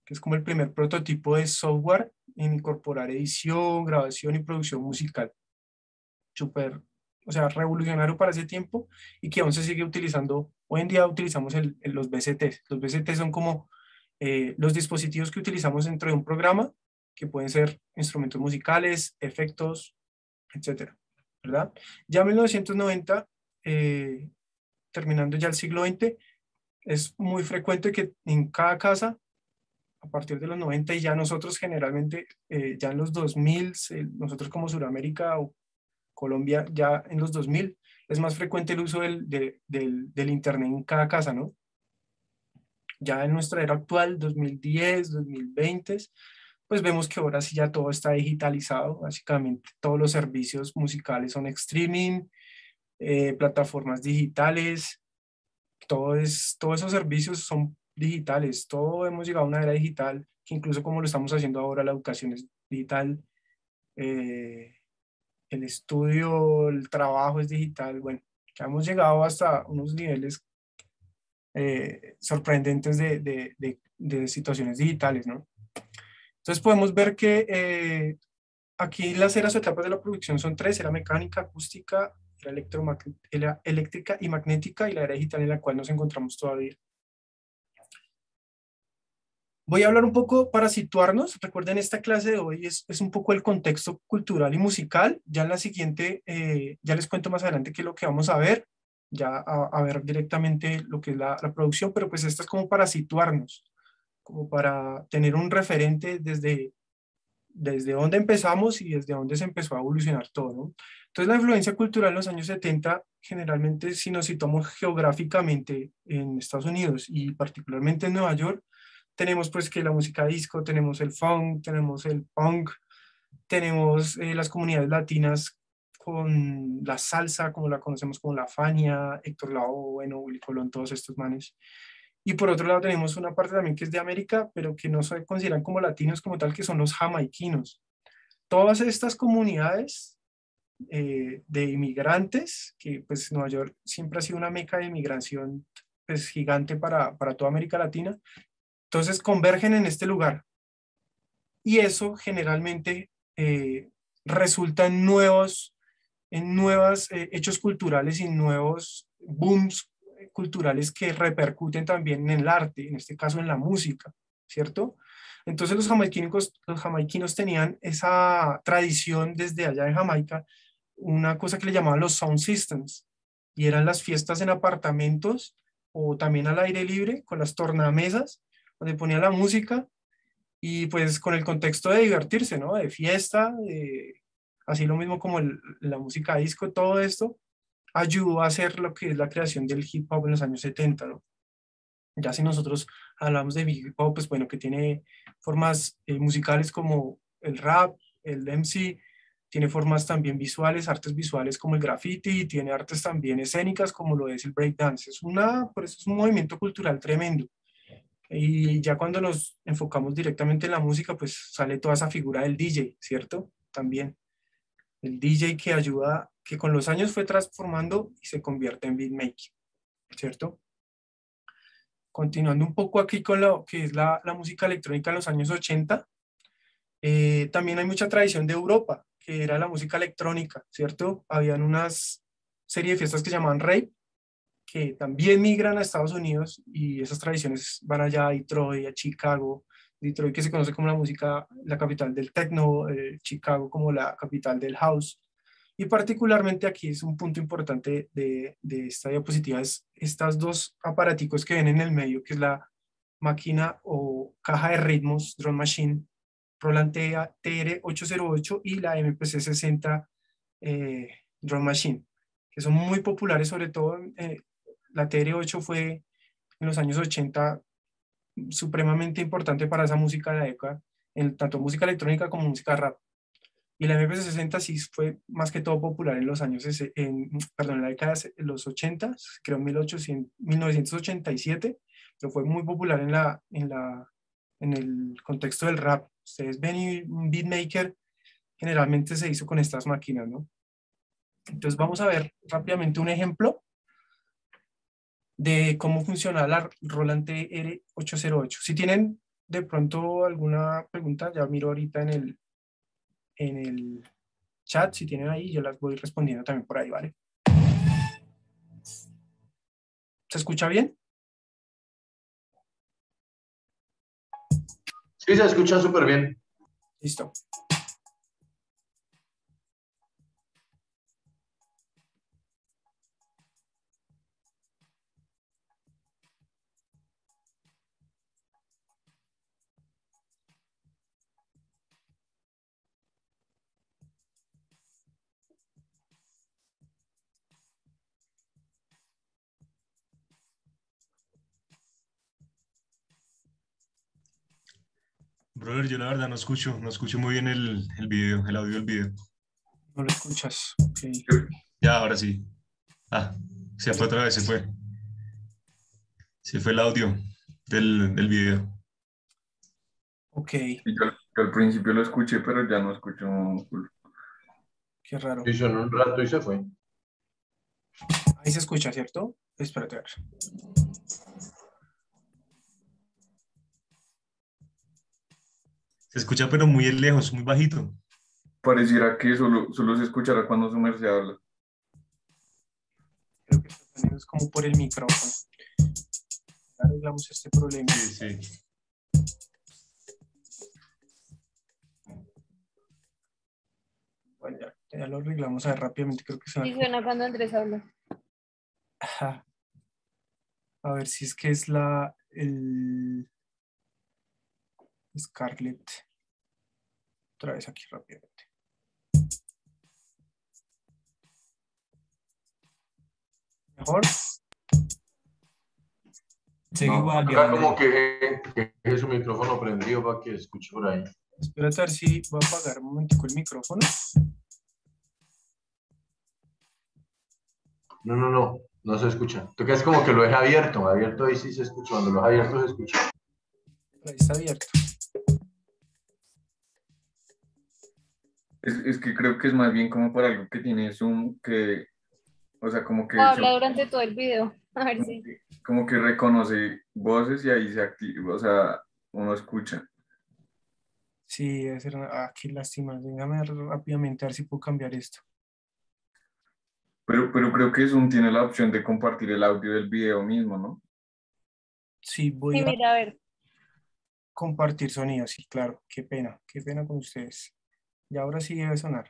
que es como el primer prototipo de software en incorporar edición, grabación y producción musical. Súper, o sea, revolucionario para ese tiempo y que aún se sigue utilizando. Hoy en día utilizamos los VSTs. Los VSTs son como los dispositivos que utilizamos dentro de un programa, que pueden ser instrumentos musicales, efectos, etcétera, ¿verdad? Ya en 1990, terminando ya el siglo XX, es muy frecuente que en cada casa, a partir de los 90 y ya nosotros generalmente, ya en los 2000, nosotros como Sudamérica o Colombia, ya en los 2000, es más frecuente el uso del internet en cada casa, ¿no? Ya en nuestra era actual, 2010, 2020, pues vemos que ahora sí ya todo está digitalizado, básicamente todos los servicios musicales son streaming, plataformas digitales, todos esos servicios son digitales, todo hemos llegado a una era digital, que incluso como lo estamos haciendo ahora, la educación es digital, el estudio, el trabajo es digital, bueno, ya hemos llegado hasta unos niveles sorprendentes de situaciones digitales, ¿no? Entonces podemos ver que aquí las eras o etapas de la producción son tres, era mecánica, acústica, era eléctrica y magnética, y la era digital en la cual nos encontramos todavía. Voy a hablar un poco para situarnos. Recuerden, esta clase de hoy es un poco el contexto cultural y musical. Ya en la siguiente, ya les cuento más adelante qué es lo que vamos a ver, ya a ver directamente lo que es la producción, pero pues esta es como para situarnos, como para tener un referente desde dónde empezamos y desde dónde se empezó a evolucionar todo, ¿no? Entonces la influencia cultural en los años 70, generalmente si nos situamos geográficamente en Estados Unidos y particularmente en Nueva York, tenemos pues que la música disco, tenemos el funk, tenemos el punk, tenemos las comunidades latinas con la salsa, como la conocemos como la Fania, Héctor Lavoe, bueno, Willy Colón, todos estos manes. Y por otro lado tenemos una parte también que es de América, pero que no se consideran como latinos como tal, que son los jamaiquinos. Todas estas comunidades de inmigrantes, que pues Nueva York siempre ha sido una meca de inmigración pues, gigante para toda América Latina, entonces convergen en este lugar y eso generalmente resulta en nuevos hechos culturales y nuevos booms culturales que repercuten también en el arte, en este caso en la música, ¿cierto? Entonces los jamaiquinos tenían esa tradición desde allá de Jamaica, una cosa que le llamaban los sound systems, y eran las fiestas en apartamentos o también al aire libre con las tornamesas donde ponía la música y pues con el contexto de divertirse, ¿no? De fiesta, así lo mismo como la música disco, todo esto ayudó a hacer lo que es la creación del hip hop en los años 70, ¿no? Ya si nosotros hablamos de hip hop, pues bueno, que tiene formas musicales como el rap, el MC, tiene formas también visuales, artes visuales como el graffiti, y tiene artes también escénicas como lo es el breakdance. Por eso es un movimiento cultural tremendo. Y ya cuando nos enfocamos directamente en la música, pues sale toda esa figura del DJ, ¿cierto? También. El DJ que ayuda, que con los años fue transformando y se convierte en beatmaking, ¿cierto? Continuando un poco aquí con lo que es la música electrónica en los años 80, también hay mucha tradición de Europa, que era la música electrónica, ¿cierto? Habían unas serie de fiestas que se llamaban rave, que también migran a Estados Unidos y esas tradiciones van allá a Detroit, a Chicago. Detroit, que se conoce como la capital del techno, Chicago como la capital del house. Y particularmente aquí es un punto importante de esta diapositiva, es estas dos aparaticos que ven en el medio, que es la máquina o caja de ritmos, drum machine, Roland TR-808 y la MPC-60 drum machine, que son muy populares, sobre todo la TR-8 fue en los años 80 supremamente importante para esa música de la época, tanto música electrónica como música rap. Y la MPC-60 sí fue más que todo popular en los años, en la década de los 80, creo 1987, pero fue muy popular en el contexto del rap. Ustedes ven y un beatmaker generalmente se hizo con estas máquinas, ¿no? Entonces vamos a ver rápidamente un ejemplo de cómo funciona la Roland TR-808. Si tienen de pronto alguna pregunta, ya miro ahorita en el chat, si tienen ahí, yo las voy respondiendo también por ahí, ¿vale? ¿Se escucha bien? Sí, se escucha súper bien. Listo. Brother, yo la verdad no escucho muy bien el audio del video. No lo escuchas, okay. Ya, ahora sí. Ah, se fue otra vez, se fue. Se fue el audio del video. Ok. Yo al principio lo escuché, pero ya no escucho. Qué raro. Y sonó un rato y se fue. Ahí se escucha, ¿cierto? Espérate a ver. Se escucha pero muy lejos, muy bajito. Pareciera que solo se escuchará cuando su merced habla. Creo que es como por el micrófono. Arreglamos este problema. Sí, sí. Bueno, ya lo arreglamos rápidamente. Creo que se va. Y suena cuando Andrés habla. Ajá. A ver si es que es Scarlett, otra vez aquí rápidamente. ¿Mejor? Igual. Acá como que es un micrófono prendido para que escuche por ahí. Espérate a ver si voy a apagar un momentico el micrófono. No se escucha. Tú crees como que lo deja abierto ahí sí se escucha, cuando lo deja abierto se escucha. Ahí está abierto. Es que creo que es más bien como para algo que tiene Zoom, que, o sea, como que... Habla durante todo el video, a ver si... Como que reconoce voces y ahí se activa, o sea, uno escucha. Sí, debe ser... Ah, qué lástima, véngame rápidamente a ver si puedo cambiar esto. Pero creo que Zoom tiene la opción de compartir el audio del video mismo, ¿no? Sí, voy a... mira, a ver. Compartir sonido, sí, claro. Qué pena con ustedes. Y ahora sí debe sonar.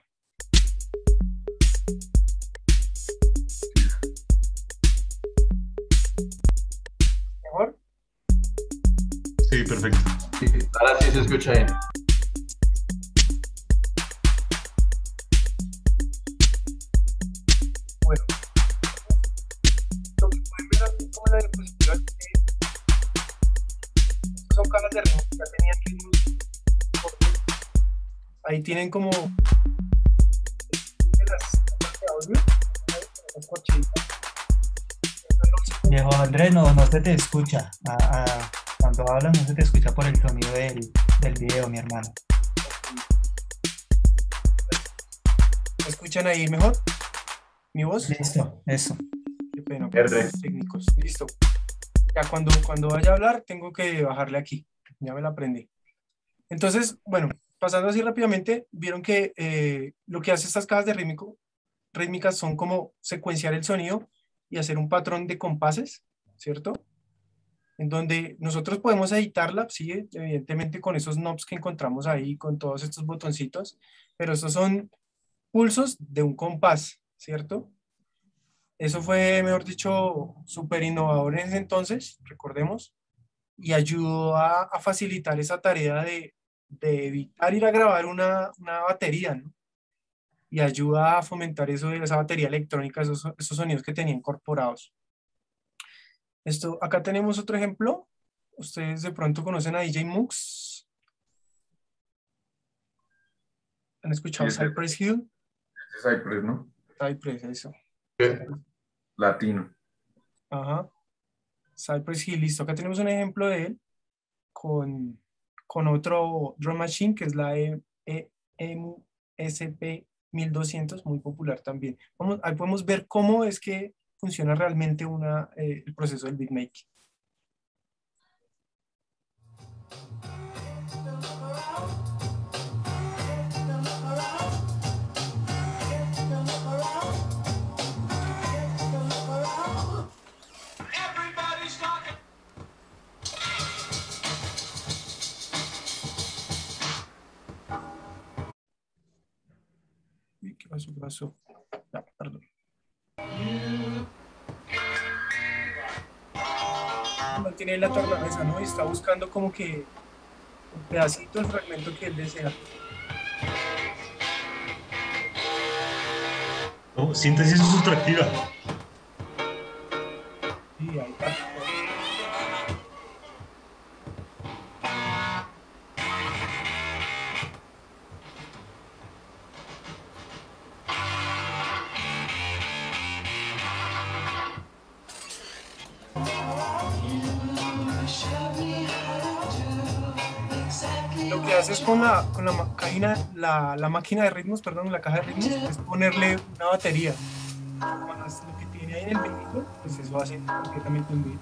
Sí, perfecto. Sí, ahora sí se escucha bien. Bueno, lo que pueden ver aquí como la diapositiva son cajas de ritmo, ya tenían ritmos. Ahí tienen como las cochitas. Viejo Andrés, no se te escucha. Cuando hablas no se te escucha por el sonido del video, mi hermano. ¿Me escuchan ahí mejor? ¿Mi voz? Listo, eso. Qué pena, los técnicos. Listo. Ya cuando vaya a hablar tengo que bajarle aquí. Ya me la aprendí. Entonces, bueno, pasando así rápidamente, vieron que lo que hace estas cajas de rítmicas son como secuenciar el sonido y hacer un patrón de compases, ¿cierto? En donde nosotros podemos editarla, sí, evidentemente con esos knobs que encontramos ahí, con todos estos botoncitos, pero estos son pulsos de un compás, ¿cierto? Eso fue, mejor dicho, súper innovador en ese entonces, recordemos, y ayudó a facilitar esa tarea de evitar ir a grabar una batería, ¿no? Y ayuda a fomentar eso, esa batería electrónica, esos sonidos que tenía incorporados. Esto, acá tenemos otro ejemplo. Ustedes de pronto conocen a DJ Mux. ¿Han escuchado Cypress Hill? Es Cypress, ¿no? Cypress, eso. Latino. Ajá. Cypress Hill, listo. Acá tenemos un ejemplo de él con otro drum machine que es la EMU SP 1200, muy popular también. Ahí podemos ver cómo es que funciona realmente el proceso del beatmaking. No, perdón. Mantiene la tornamesa, ¿no? Y está buscando como que un pedacito, el fragmento que él desea. No, síntesis sustractiva. Sí, ahí está. La máquina de ritmos, perdón, la caja de ritmos, es ponerle una batería. Más lo que tiene ahí en el vinilo, pues eso hace completamente un beat.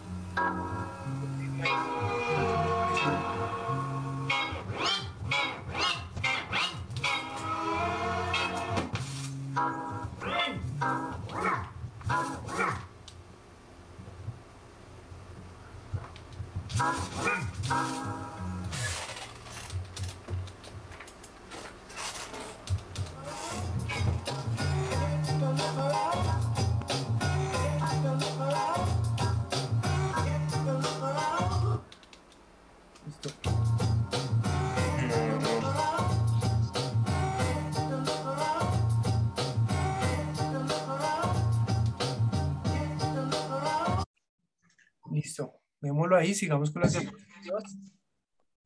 Démoslo ahí, sigamos con las diapositivas.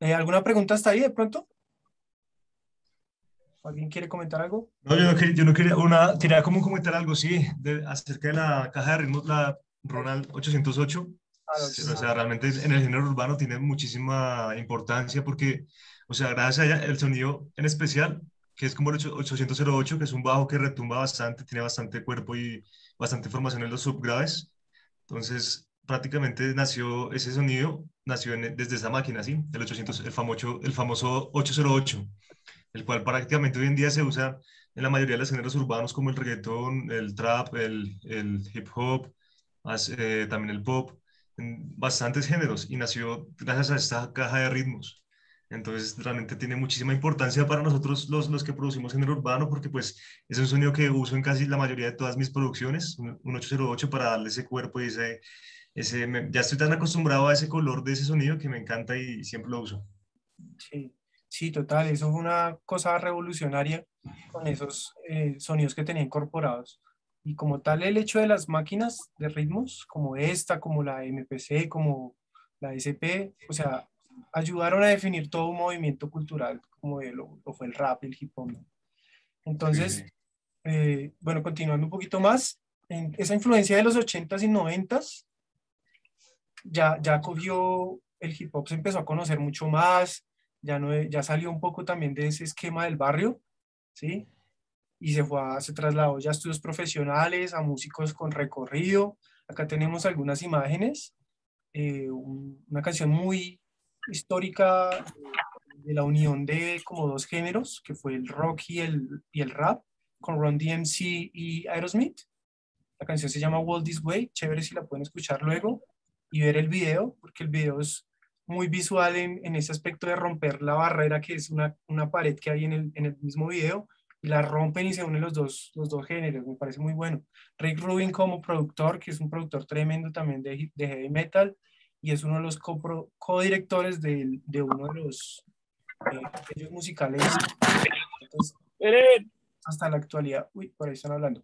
¿Alguna pregunta hasta ahí de pronto? ¿Alguien quiere comentar algo? No, yo quería comentar algo, sí, acerca de la caja de ritmos, la Ronald 808. O sea, realmente en el género urbano tiene muchísima importancia porque, o sea, gracias a ella, el sonido en especial, que es como el 808, que es un bajo que retumba bastante, tiene bastante cuerpo y bastante formación en los subgraves. Entonces, prácticamente nació ese sonido, desde esa máquina, ¿sí? El famoso 808, el cual prácticamente hoy en día se usa en la mayoría de los géneros urbanos como el reggaetón, el trap, el hip hop, también el pop, en bastantes géneros, y nació gracias a esta caja de ritmos. Entonces realmente tiene muchísima importancia para nosotros los que producimos género urbano, porque pues es un sonido que uso en casi la mayoría de todas mis producciones, un 808 para darle ese cuerpo y ese ya estoy tan acostumbrado a ese color de ese sonido que me encanta y siempre lo uso. Sí, sí, total, eso fue una cosa revolucionaria con esos sonidos que tenía incorporados. Y como tal, el hecho de las máquinas de ritmos, como esta, como la MPC, como la SP, o sea, ayudaron a definir todo un movimiento cultural, como lo fue el rap, el hip hop. Entonces, sí. Bueno, continuando un poquito más, en esa influencia de los 80s y 90s, ya cogió, el hip hop se empezó a conocer mucho más, ya salió un poco también de ese esquema del barrio, ¿sí? Y se trasladó ya a estudios profesionales, a músicos con recorrido. Acá tenemos algunas imágenes, una canción muy histórica de la unión de como dos géneros, que fue el rock y el rap, con Run DMC y Aerosmith. La canción se llama Walk This Way, chévere si la pueden escuchar luego y ver el video, porque el video es muy visual en ese aspecto de romper la barrera que es una pared que hay en el mismo video, y la rompen y se unen los dos géneros. Me parece muy bueno. Rick Rubin como productor, que es un productor tremendo también de heavy metal, y es uno de los codirectores de uno de los sellos musicales. Entonces, hasta la actualidad. Uy, por ahí están hablando.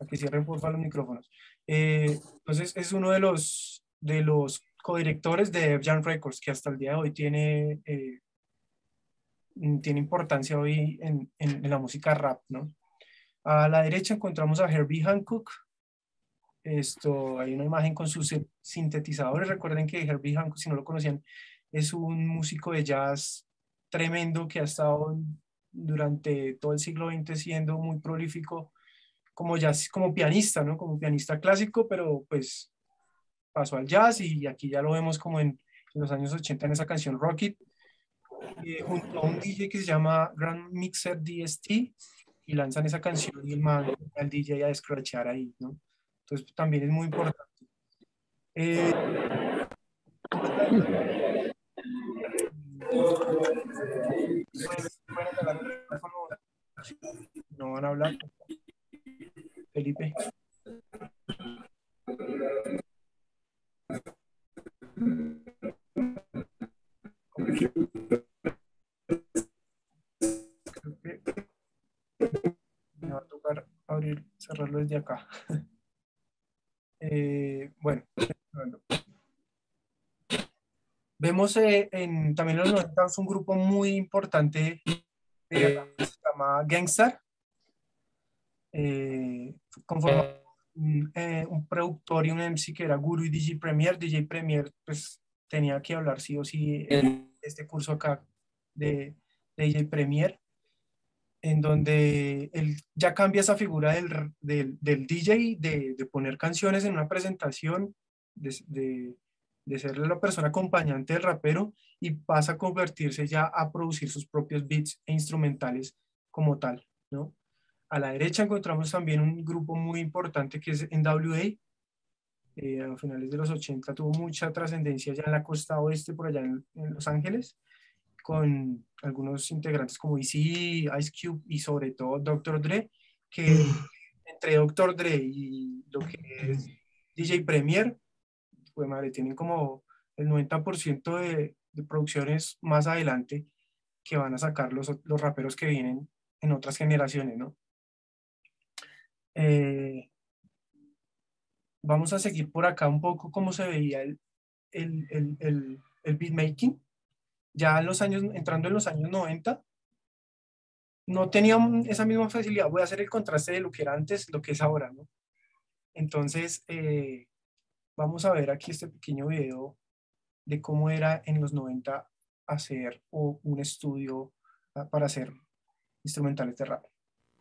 A que cierren por favor los micrófonos. Entonces es uno de los codirectores de Jam Records, que hasta el día de hoy tiene importancia hoy en la música rap, ¿no? A la derecha encontramos a Herbie Hancock. Hay una imagen con sus sintetizadores. Recuerden que Herbie Hancock, si no lo conocían, es un músico de jazz tremendo que ha estado durante todo el siglo XX siendo muy prolífico como jazz, como pianista, ¿no? Como pianista clásico, pero pues pasó al jazz, y aquí ya lo vemos como en los años 80 en esa canción Rocket, junto a un DJ que se llama Grand Mixer DST, y lanzan esa canción y el DJ a escrachar ahí, ¿no? Entonces también es muy importante. No van a hablar, Felipe. Me va a tocar cerrarlo desde acá. Bueno, vemos también en los 90 un grupo muy importante que se llama Gangstar, conformado un productor y un MC que era Guru y DJ Premier. DJ Premier pues tenía que hablar sí o sí este curso acá de DJ Premier, en donde él ya cambia esa figura del DJ de poner canciones en una presentación, de ser la persona acompañante del rapero, y pasa a convertirse ya a producir sus propios beats e instrumentales como tal, ¿no? A la derecha encontramos también un grupo muy importante que es NWA. A finales de los 80 tuvo mucha trascendencia ya en la costa oeste, por allá en Los Ángeles, con algunos integrantes como Eazy-E, Ice Cube y sobre todo Dr. Dre, que entre Dr. Dre y lo que es DJ Premier, pues madre, tienen como el 90% de producciones más adelante que van a sacar los raperos que vienen en otras generaciones, ¿no? Vamos a seguir por acá un poco cómo se veía el beatmaking. Ya en los años, entrando en los años 90, no tenían esa misma facilidad. Voy a hacer el contraste de lo que era antes, lo que es ahora, ¿no? Entonces, vamos a ver aquí este pequeño video de cómo era en los 90 hacer un estudio para hacer instrumentales de rap.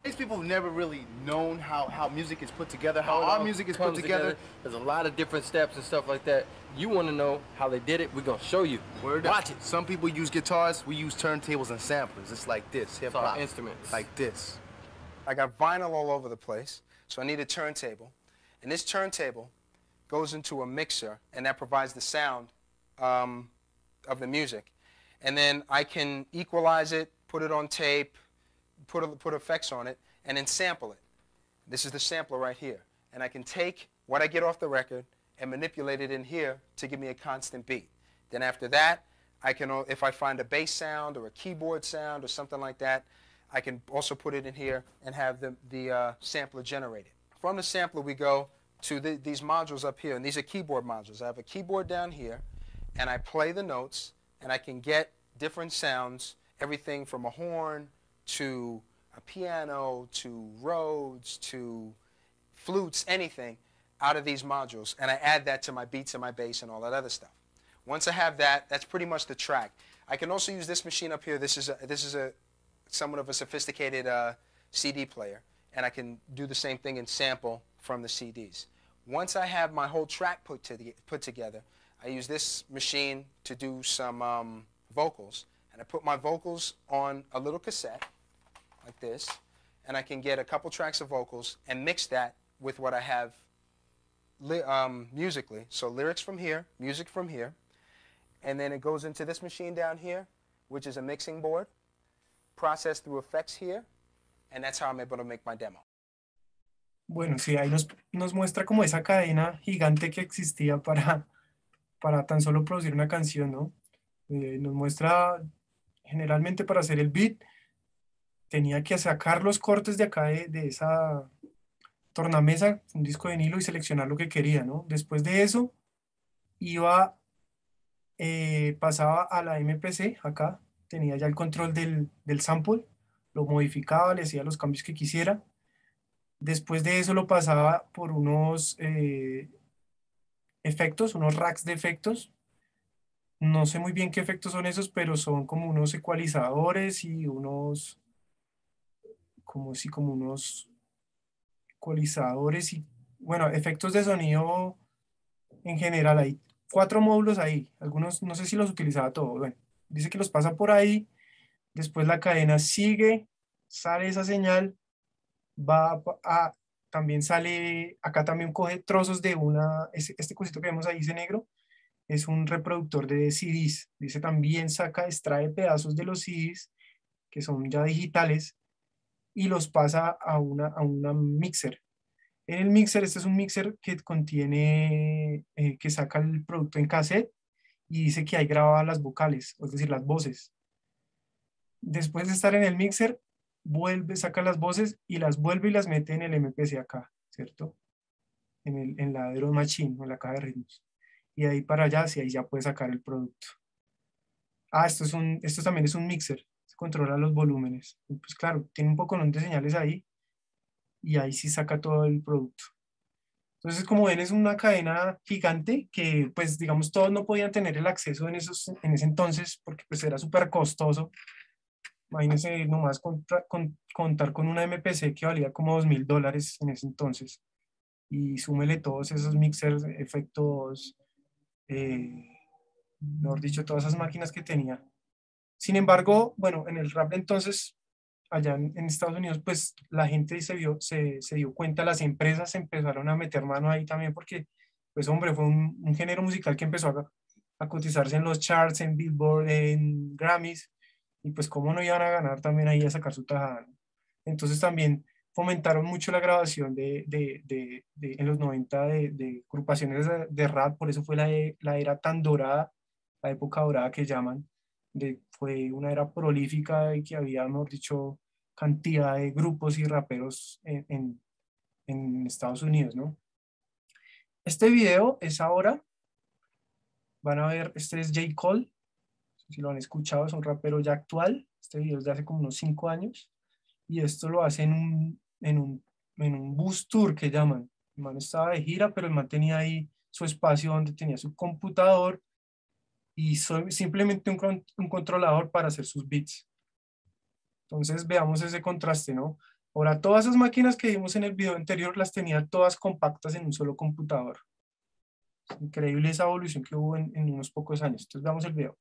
These people have never really known how music is put together, how our music is put together. There's a lot of different steps and stuff like that. You want to know how they did it? We're going to show you. Word Watch up. It. Some people use guitars. We use turntables and samplers. It's like this. Hip hop instruments. Like this. I got vinyl all over the place, so I need a turntable. And this turntable goes into a mixer, and that provides the sound of the music. And then I can equalize it, put it on tape, put effects on it, and then sample it. This is the sampler right here. And I can take what I get off the record and manipulate it in here to give me a constant beat. Then after that, I can, if I find a bass sound or a keyboard sound or something like that, I can also put it in here and have the sampler generated. From the sampler, we go to these modules up here, and these are keyboard modules. I have a keyboard down here, and I play the notes, and I can get different sounds, everything from a horn to a piano to Rhodes to flutes, anything out of these modules, and I add that to my beats and my bass and all that other stuff. Once I have that, that's pretty much the track. I can also use this machine up here. This is somewhat of a sophisticated CD player, and I can do the same thing and sample from the CDs. Once I have my whole track put together, I use this machine to do some vocals, and I put my vocals on a little cassette like this, and I can get a couple tracks of vocals and mix that with what I have musically. So lyrics from here, music from here, and then it goes into this machine down here, which is a mixing board, processed through effects here, and that's how I'm able to make my demo. Bueno, sí, ahí nos muestra como esa cadena gigante que existía para tan solo producir una canción, ¿no? Nos muestra generalmente para hacer el beat, tenía que sacar los cortes de acá de esa tornamesa, un disco de vinilo, y seleccionar lo que quería, ¿no? Después de eso, pasaba a la MPC, acá tenía ya el control del sample, lo modificaba, le hacía los cambios que quisiera. Después de eso lo pasaba por unos efectos, unos racks de efectos. No sé muy bien qué efectos son esos, pero son como unos ecualizadores y unos... como unos ecualizadores y... Bueno, efectos de sonido en general. Hay 4 módulos ahí. Algunos, no sé si los utilizaba todos. Bueno, dice que los pasa por ahí. Después la cadena sigue, sale esa señal. También sale, acá también coge trozos de este cosito que vemos ahí, ese negro, es un reproductor de CDs, dice también extrae pedazos de los CDs, que son ya digitales, y los pasa a una mixer. En el mixer, este es un mixer que contiene, que saca el producto en cassette, y dice que ahí graba las vocales, es decir, las voces. Después de estar en el mixer, vuelve, saca las voces y las vuelve y las mete en el MPC acá, ¿cierto? En la drum machine, en la caja de ritmos. Y de ahí para allá, sí, ahí ya puede sacar el producto. Ah, esto también es un mixer, se controla los volúmenes. Y pues claro, tiene un poco de señales ahí y ahí sí saca todo el producto. Entonces, como ven, es una cadena gigante que, pues, digamos, todos no podían tener el acceso en ese entonces porque pues era súper costoso. Imagínense nomás contar con una MPC que valía como $2.000 en ese entonces. Y súmele todos esos mixers, efectos, mejor dicho, todas esas máquinas que tenía. Sin embargo, bueno, en el rap entonces, allá en Estados Unidos, pues la gente se dio cuenta, las empresas empezaron a meter mano ahí también porque, pues hombre, fue un género musical que empezó a cotizarse en los charts, en Billboard, en Grammys. Y pues cómo no iban a ganar también ahí a sacar su tajada. Entonces también fomentaron mucho la grabación en los 90 de agrupaciones de rap, por eso fue la era tan dorada, la época dorada que llaman, fue una era prolífica y que había, mejor dicho, cantidad de grupos y raperos en Estados Unidos, ¿no? Este video es ahora, van a ver, este es J. Cole, si lo han escuchado, es un rapero ya actual, este video es de hace como unos 5 años, y esto lo hace en un bus tour que llaman. El man estaba de gira, pero el man tenía ahí su espacio donde tenía su computador y simplemente un controlador para hacer sus beats. Entonces veamos ese contraste, ¿no? Ahora todas esas máquinas que vimos en el video anterior las tenía todas compactas en un solo computador. Es increíble esa evolución que hubo en unos pocos años. Entonces veamos el video.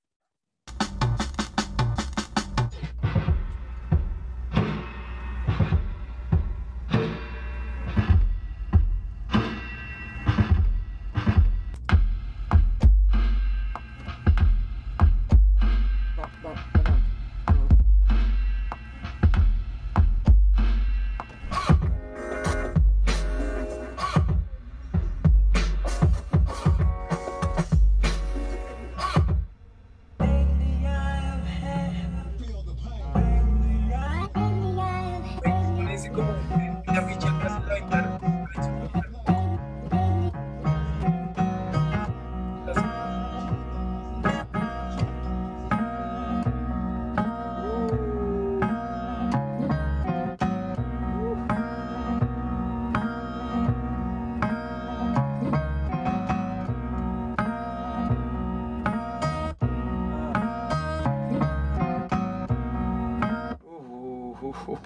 Yo!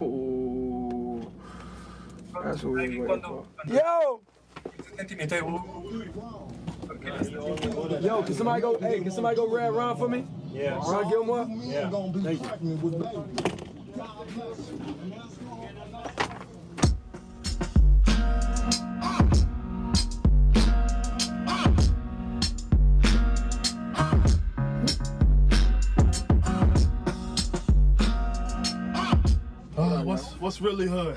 Yo, can somebody go, hey, can somebody go Red Ron for me? Yeah. Ron Gilmore? Yeah. Thank you. What's really hood?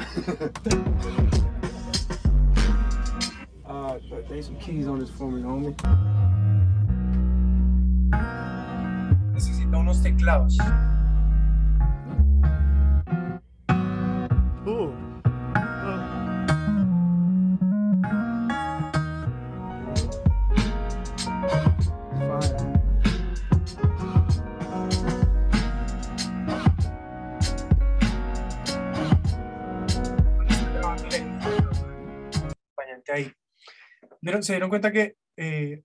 There's some keys on this for me, homie. Necesito unos teclados. Se dieron cuenta que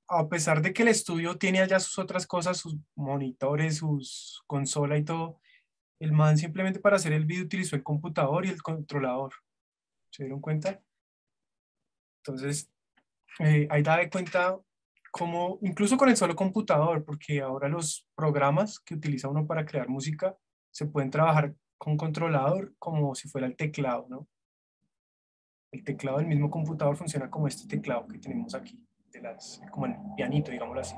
a pesar de que el estudio tiene allá sus otras cosas, sus monitores, sus consola y todo, el man simplemente para hacer el video utilizó el computador y el controlador. ¿Se dieron cuenta? Entonces, ahí da de cuenta cómo, incluso con el solo computador, porque ahora los programas que utiliza uno para crear música se pueden trabajar con controlador como si fuera el teclado, ¿no? El teclado del mismo computador funciona como este teclado que tenemos aquí, de las, como el pianito, digámoslo así.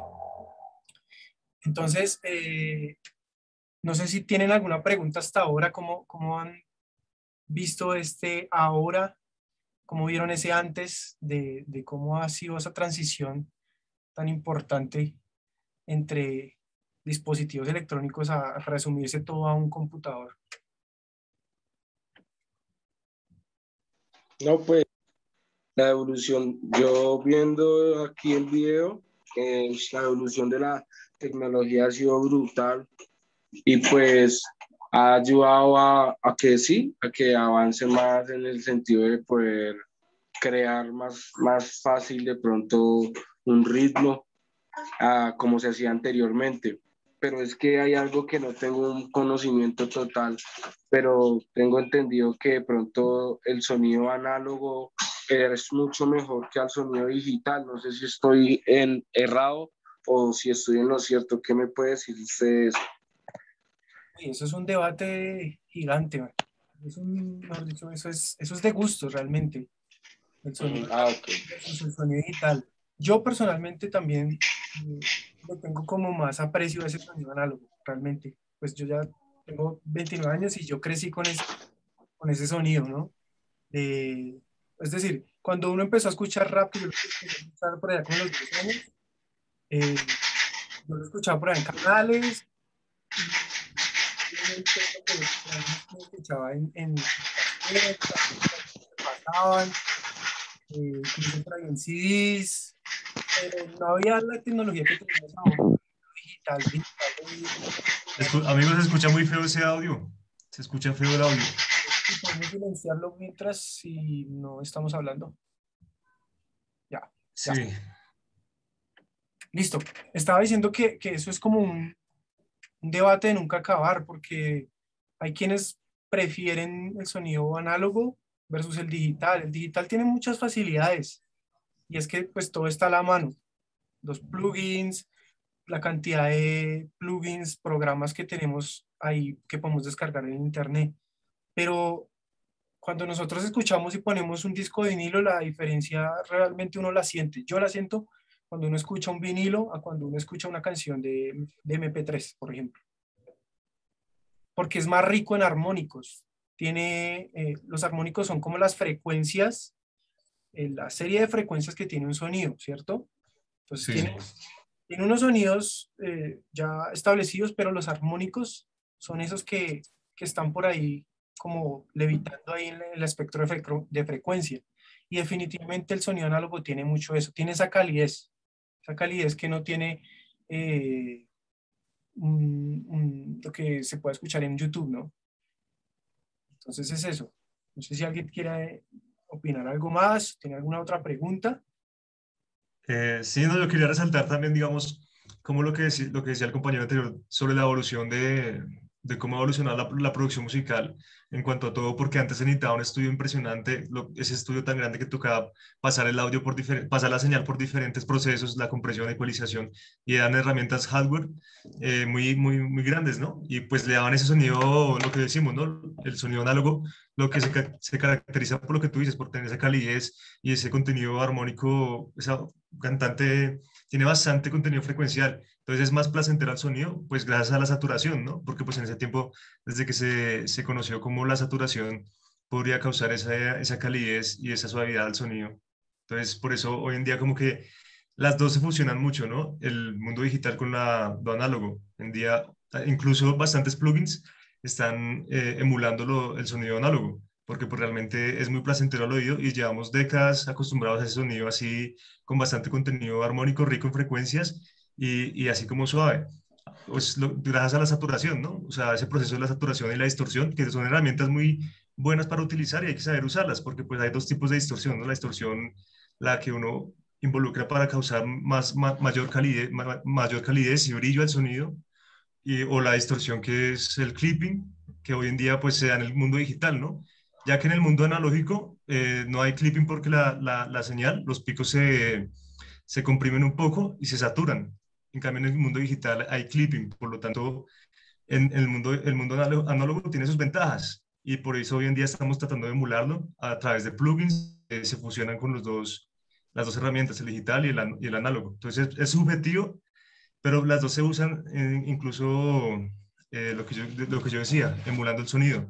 Entonces, no sé si tienen alguna pregunta hasta ahora, ¿cómo han visto este ahora? ¿Cómo vieron ese antes de cómo ha sido esa transición tan importante entre dispositivos electrónicos a resumirse todo a un computador? No, pues la evolución, yo viendo aquí el video, la evolución de la tecnología ha sido brutal y pues ha ayudado a que avance más en el sentido de poder crear más fácil de pronto un ritmo como se hacía anteriormente. Pero es que hay algo que no tengo un conocimiento total, pero tengo entendido que de pronto el sonido análogo es mucho mejor que el sonido digital. No sé si estoy errado o si estoy en lo cierto. ¿Qué me puede decir usted eso? Sí, eso es un debate gigante. Eso es de gusto realmente. El sonido, okay. Es el sonido digital. Yo personalmente también... lo tengo como más aprecio a ese sonido análogo, realmente. Pues yo ya tengo 29 años y yo crecí con ese sonido, ¿no? Es decir, cuando uno empezó a escuchar rap, yo lo escuchaba por allá con los 10 años, yo lo escuchaba por allá en canales, yo lo escuchaba en pasaban, en CDs, no había la tecnología que tenemos ahora, digital. Amigos, se escucha muy feo ese audio. Se escucha feo el audio. ¿Podemos silenciarlo mientras si no estamos hablando? Ya. Sí. Ya. Listo. Estaba diciendo que eso es como un debate de nunca acabar, porque hay quienes prefieren el sonido análogo versus el digital. El digital tiene muchas facilidades. Y es que pues todo está a la mano, los plugins, la cantidad de plugins, programas que tenemos ahí que podemos descargar en internet. Pero cuando nosotros escuchamos y ponemos un disco de vinilo, la diferencia realmente uno la siente. Yo la siento cuando uno escucha un vinilo a cuando uno escucha una canción de MP3, por ejemplo. Porque es más rico en armónicos. Los armónicos son como las frecuencias, la serie de frecuencias que tiene un sonido, ¿cierto? Entonces sí. tiene unos sonidos ya establecidos, pero los armónicos son esos que están por ahí como levitando ahí en el espectro de frecuencia. Y definitivamente el sonido análogo tiene mucho eso, tiene esa calidez que no tiene lo que se puede escuchar en YouTube, ¿no? Entonces es eso. No sé si alguien quiera... ¿opinar algo más? ¿Tiene alguna otra pregunta? Sí, no, yo quería resaltar también, digamos, como lo que decía el compañero anterior sobre la evolución de cómo evolucionar la producción musical en cuanto a todo, porque antes se necesitaba un estudio impresionante, ese estudio tan grande que tocaba pasar el audio por pasar la señal por diferentes procesos, la compresión, la ecualización, y eran herramientas hardware muy grandes, ¿no? Y pues le daban ese sonido, lo que decimos, ¿no? El sonido análogo, lo que se caracteriza por lo que tú dices, por tener esa calidez y ese contenido armónico. Esa cantante tiene bastante contenido frecuencial, entonces es más placentero el sonido, pues gracias a la saturación, ¿no? Porque pues en ese tiempo, desde que se conoció como la saturación, podría causar esa calidez y esa suavidad al sonido. Entonces, por eso hoy en día como que las dos se fusionan mucho, ¿no? El mundo digital con lo análogo. Hoy en día, incluso bastantes plugins están emulando el sonido análogo, porque pues realmente es muy placentero al oído y llevamos décadas acostumbrados a ese sonido así, con bastante contenido armónico, rico en frecuencias y así como suave. Pues gracias a la saturación, ¿no? O sea, ese proceso de la saturación y la distorsión, que son herramientas muy buenas para utilizar y hay que saber usarlas, porque pues hay dos tipos de distorsión, ¿no? La distorsión, la que uno involucra para causar mayor calidez y brillo al sonido, o la distorsión que es el clipping, que hoy en día pues se da en el mundo digital, ¿no? Ya que en el mundo analógico no hay clipping porque la señal, los picos se comprimen un poco y se saturan. En cambio, en el mundo digital hay clipping, por lo tanto, en el mundo análogo tiene sus ventajas y por eso hoy en día estamos tratando de emularlo a través de plugins que se fusionan con las dos herramientas, el digital y el análogo. Entonces, es subjetivo, pero las dos se usan incluso lo que yo decía, emulando el sonido.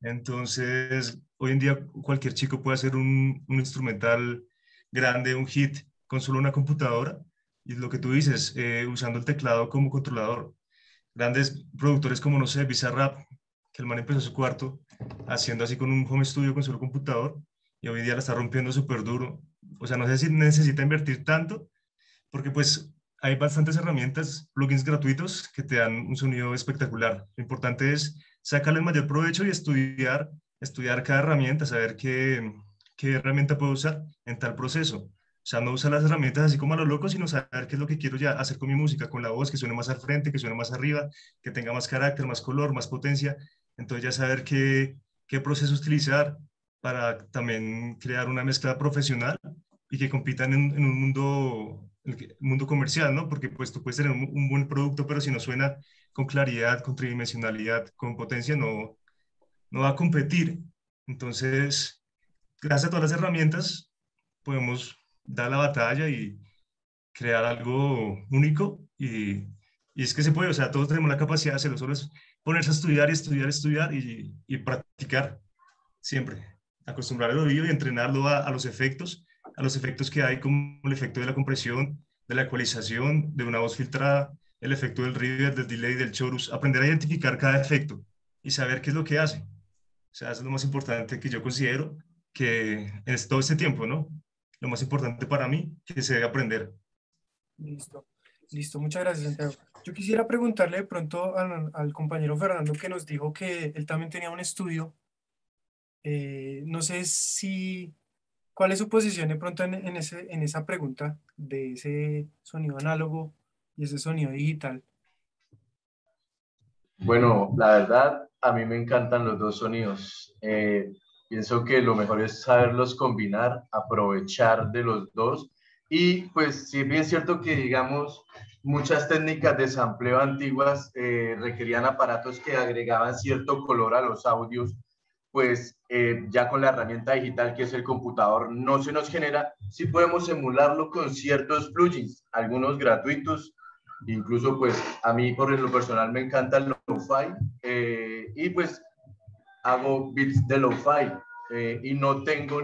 Entonces, hoy en día cualquier chico puede hacer un instrumental grande, un hit, con solo una computadora, y lo que tú dices, usando el teclado como controlador. Grandes productores como, no sé, Bizarrap, que el man empezó su cuarto haciendo así con un home studio con solo computador, y hoy en día la está rompiendo súper duro. O sea, no sé si necesita invertir tanto, porque pues hay bastantes herramientas, plugins gratuitos, que te dan un sonido espectacular. Lo importante es sacarle el mayor provecho y estudiar cada herramienta, saber qué herramienta puedo usar en tal proceso. O sea, no usar las herramientas así como a lo loco, sino saber qué es lo que quiero ya hacer con mi música, con la voz, que suene más al frente, que suene más arriba, que tenga más carácter, más color, más potencia. Entonces ya saber qué proceso utilizar para también crear una mezcla profesional y que compitan en un mundo comercial, ¿no? Porque pues tú puedes tener un buen producto, pero si no suena con claridad, con tridimensionalidad, con potencia, no va a competir. Entonces, gracias a todas las herramientas, podemos dar la batalla y crear algo único. Y es que se puede, o sea, todos tenemos la capacidad de hacerlo, solo es ponerse a estudiar y practicar siempre. Acostumbrar el oído y entrenarlo a los efectos, que hay, como el efecto de la compresión, de la ecualización, de una voz filtrada, el efecto del reverb, del delay, del chorus, aprender a identificar cada efecto y saber qué es lo que hace. O sea, eso es lo más importante que yo considero que es todo este tiempo, ¿no? Lo más importante para mí que se debe aprender. Listo, muchas gracias, Santiago. Yo quisiera preguntarle de pronto al compañero Fernando, que nos dijo que él también tenía un estudio. No sé si... ¿Cuál es su posición de pronto en esa pregunta de ese sonido análogo y ese sonido digital? Bueno, la verdad, a mí me encantan los dos sonidos. Pienso que lo mejor es saberlos combinar, aprovechar de los dos. Y pues si bien es cierto que, digamos, muchas técnicas de sampleo antiguas requerían aparatos que agregaban cierto color a los audios, pues ya con la herramienta digital que es el computador no se nos genera, sí podemos emularlo con ciertos plugins, algunos gratuitos, incluso pues a mí por lo personal me encanta el lo-fi y pues hago beats de lo-fi y no tengo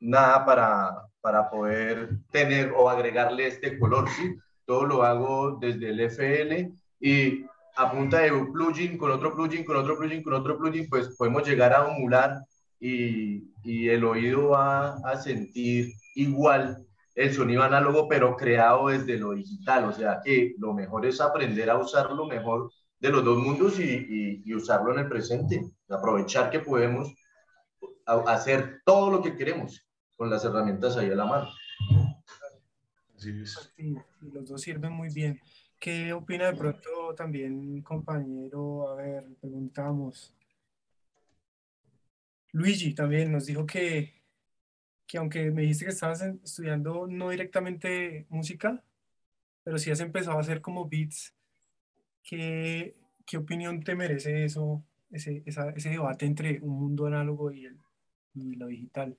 nada para poder tener o agregarle este color, ¿sí? Todo lo hago desde el FL y a punta de un plugin, con otro plugin, con otro plugin, con otro plugin, pues podemos llegar a emular y el oído va a sentir igual el sonido análogo, pero creado desde lo digital. O sea que lo mejor es aprender a usar lo mejor de los dos mundos y usarlo en el presente. Aprovechar que podemos hacer todo lo que queremos con las herramientas ahí a la mano. Sí, los dos sirven muy bien. ¿Qué opina de pronto también, compañero? A ver, preguntamos. Luigi también nos dijo que aunque me dijiste que estabas estudiando no directamente música, pero sí has empezado a hacer como beats. ¿Qué opinión te merece eso, ese debate entre un mundo análogo y lo digital?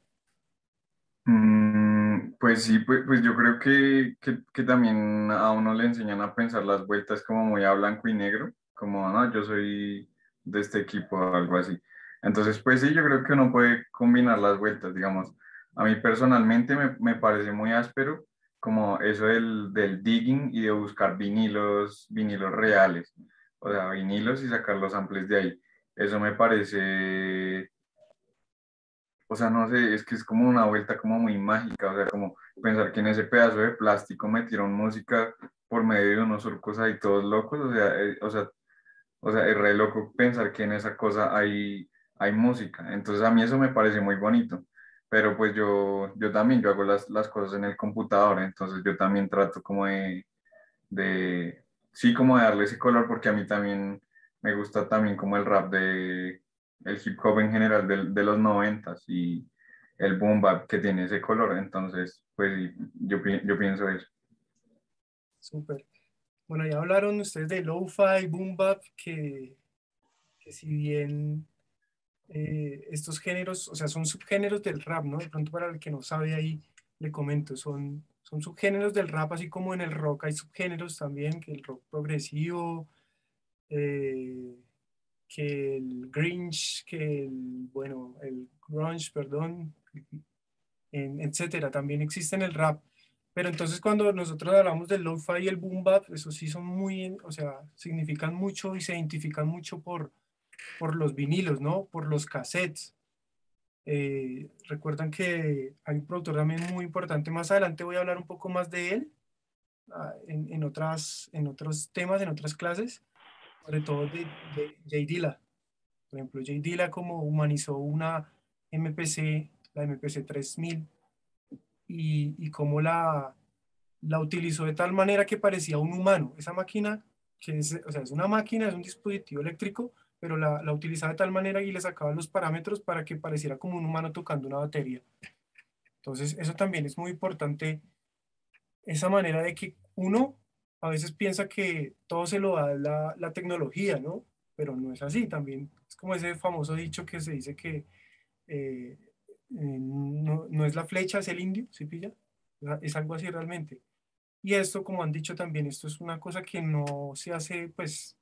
Pues sí, pues yo creo que también a uno le enseñan a pensar las vueltas como muy a blanco y negro, como no, yo soy de este equipo o algo así. Entonces, pues sí, yo creo que uno puede combinar las vueltas, digamos. A mí personalmente me parece muy áspero como eso del digging y de buscar vinilos reales, o sea, vinilos y sacar los samples de ahí. Eso me parece, o sea, no sé, es que es como una vuelta como muy mágica, o sea, como pensar que en ese pedazo de plástico metieron música por medio de unos surcos ahí todos locos, o sea, es re loco pensar que en esa cosa hay música. Entonces a mí eso me parece muy bonito. Pero pues yo también, yo hago las cosas en el computador, entonces yo también trato como sí, como de darle ese color, porque a mí también me gusta también como el rap el hip hop en general de los 90s y el boom bap que tiene ese color, entonces pues yo pienso eso. Súper. Bueno, ya hablaron ustedes de lo-fi, boom bap, que si bien... estos géneros, o sea, son subgéneros del rap, ¿no? De pronto para el que no sabe ahí, le comento, son subgéneros del rap, así como en el rock hay subgéneros también, que el rock progresivo, que el grunge, perdón, etcétera, también existe en el rap. Pero entonces cuando nosotros hablamos del lo-fi y el boom bap, eso sí son muy, o sea, significan mucho y se identifican mucho por los vinilos, ¿no? Por los cassettes. Recuerdan que hay un productor también muy importante, más adelante voy a hablar un poco más de él, en otros temas, en otras clases, sobre todo de J. Dilla. Por ejemplo, J. Dilla como humanizó una MPC, la MPC 3000, y cómo la utilizó de tal manera que parecía un humano. Esa máquina, es una máquina, es un dispositivo eléctrico, pero la utilizaba de tal manera y le sacaba los parámetros para que pareciera como un humano tocando una batería. Entonces, eso también es muy importante, esa manera de que uno a veces piensa que todo se lo da la tecnología, ¿no? Pero no es así también. Es como ese famoso dicho que se dice que no es la flecha, es el indio, ¿sí pilla? Es algo así realmente. Y esto, como han dicho también, esto es una cosa que no se hace, pues...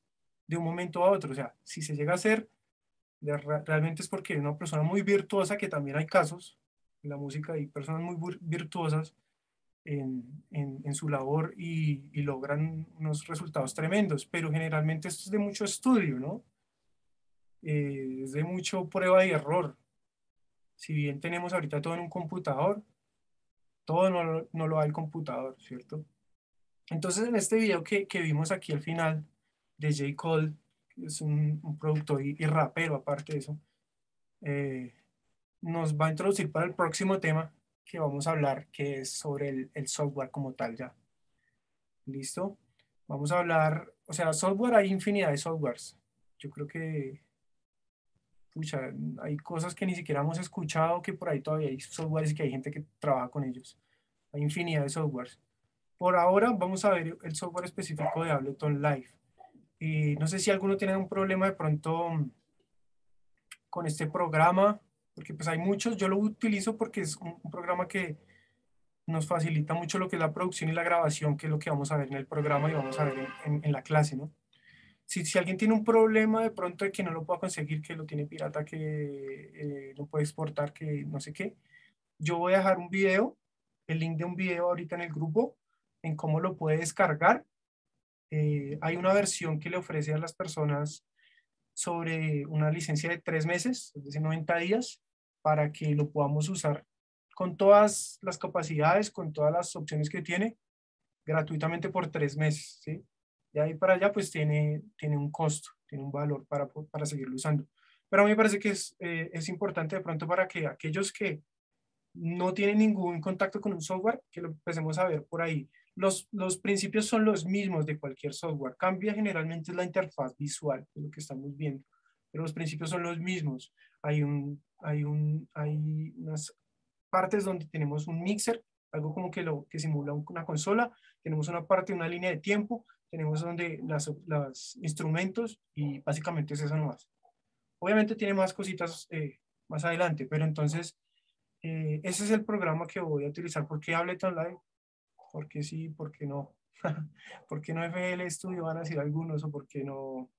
de un momento a otro, o sea, si se llega a hacer, realmente es porque hay una persona muy virtuosa, que también hay casos, en la música hay personas muy virtuosas en su labor y logran unos resultados tremendos, pero generalmente esto es de mucho estudio, ¿no? Es de mucho prueba y error. Si bien tenemos ahorita todo en un computador, todo no lo da el computador, ¿cierto? Entonces en este video que vimos aquí al final, de J. Cole, que es un productor y rapero, aparte de eso, nos va a introducir para el próximo tema que vamos a hablar, que es sobre el software como tal ya. ¿Listo? Vamos a hablar, o sea, software, hay infinidad de softwares. Yo creo que, pucha, hay cosas que ni siquiera hemos escuchado, que por ahí todavía hay softwares y que hay gente que trabaja con ellos. Hay infinidad de softwares. Por ahora vamos a ver el software específico de Ableton Live. Y no sé si alguno tiene un problema de pronto con este programa, porque pues hay muchos, yo lo utilizo porque es un programa que nos facilita mucho lo que es la producción y la grabación, que es lo que vamos a ver en el programa y vamos a ver en la clase, ¿no? Si alguien tiene un problema de pronto de que no lo pueda conseguir, que lo tiene pirata, que no puede exportar, que no sé qué, yo voy a dejar un video, el link de un video ahorita en el grupo, en cómo lo puede descargar. Hay una versión que le ofrece a las personas sobre una licencia de 3 meses, es decir, 90 días, para que lo podamos usar con todas las capacidades, con todas las opciones que tiene, gratuitamente por 3 meses, ¿sí? De ahí para allá, pues tiene un costo, tiene un valor para seguirlo usando. Pero a mí me parece que es importante de pronto para que aquellos que no tienen ningún contacto con un software, que lo empecemos a ver por ahí. los principios son los mismos de cualquier software. Cambia generalmente la interfaz visual, de lo que estamos viendo, pero los principios son los mismos. Hay unas partes donde tenemos un mixer, algo como que simula una consola, tenemos una parte, una línea de tiempo, tenemos donde los instrumentos, y básicamente es eso nomás. Obviamente tiene más cositas más adelante, pero entonces ese es el programa que voy a utilizar. ¿Por qué Ableton Live? ¿Por qué sí? ¿Por qué no? ¿Por qué no FL Studio? Van a decir algunos, o ¿por qué no?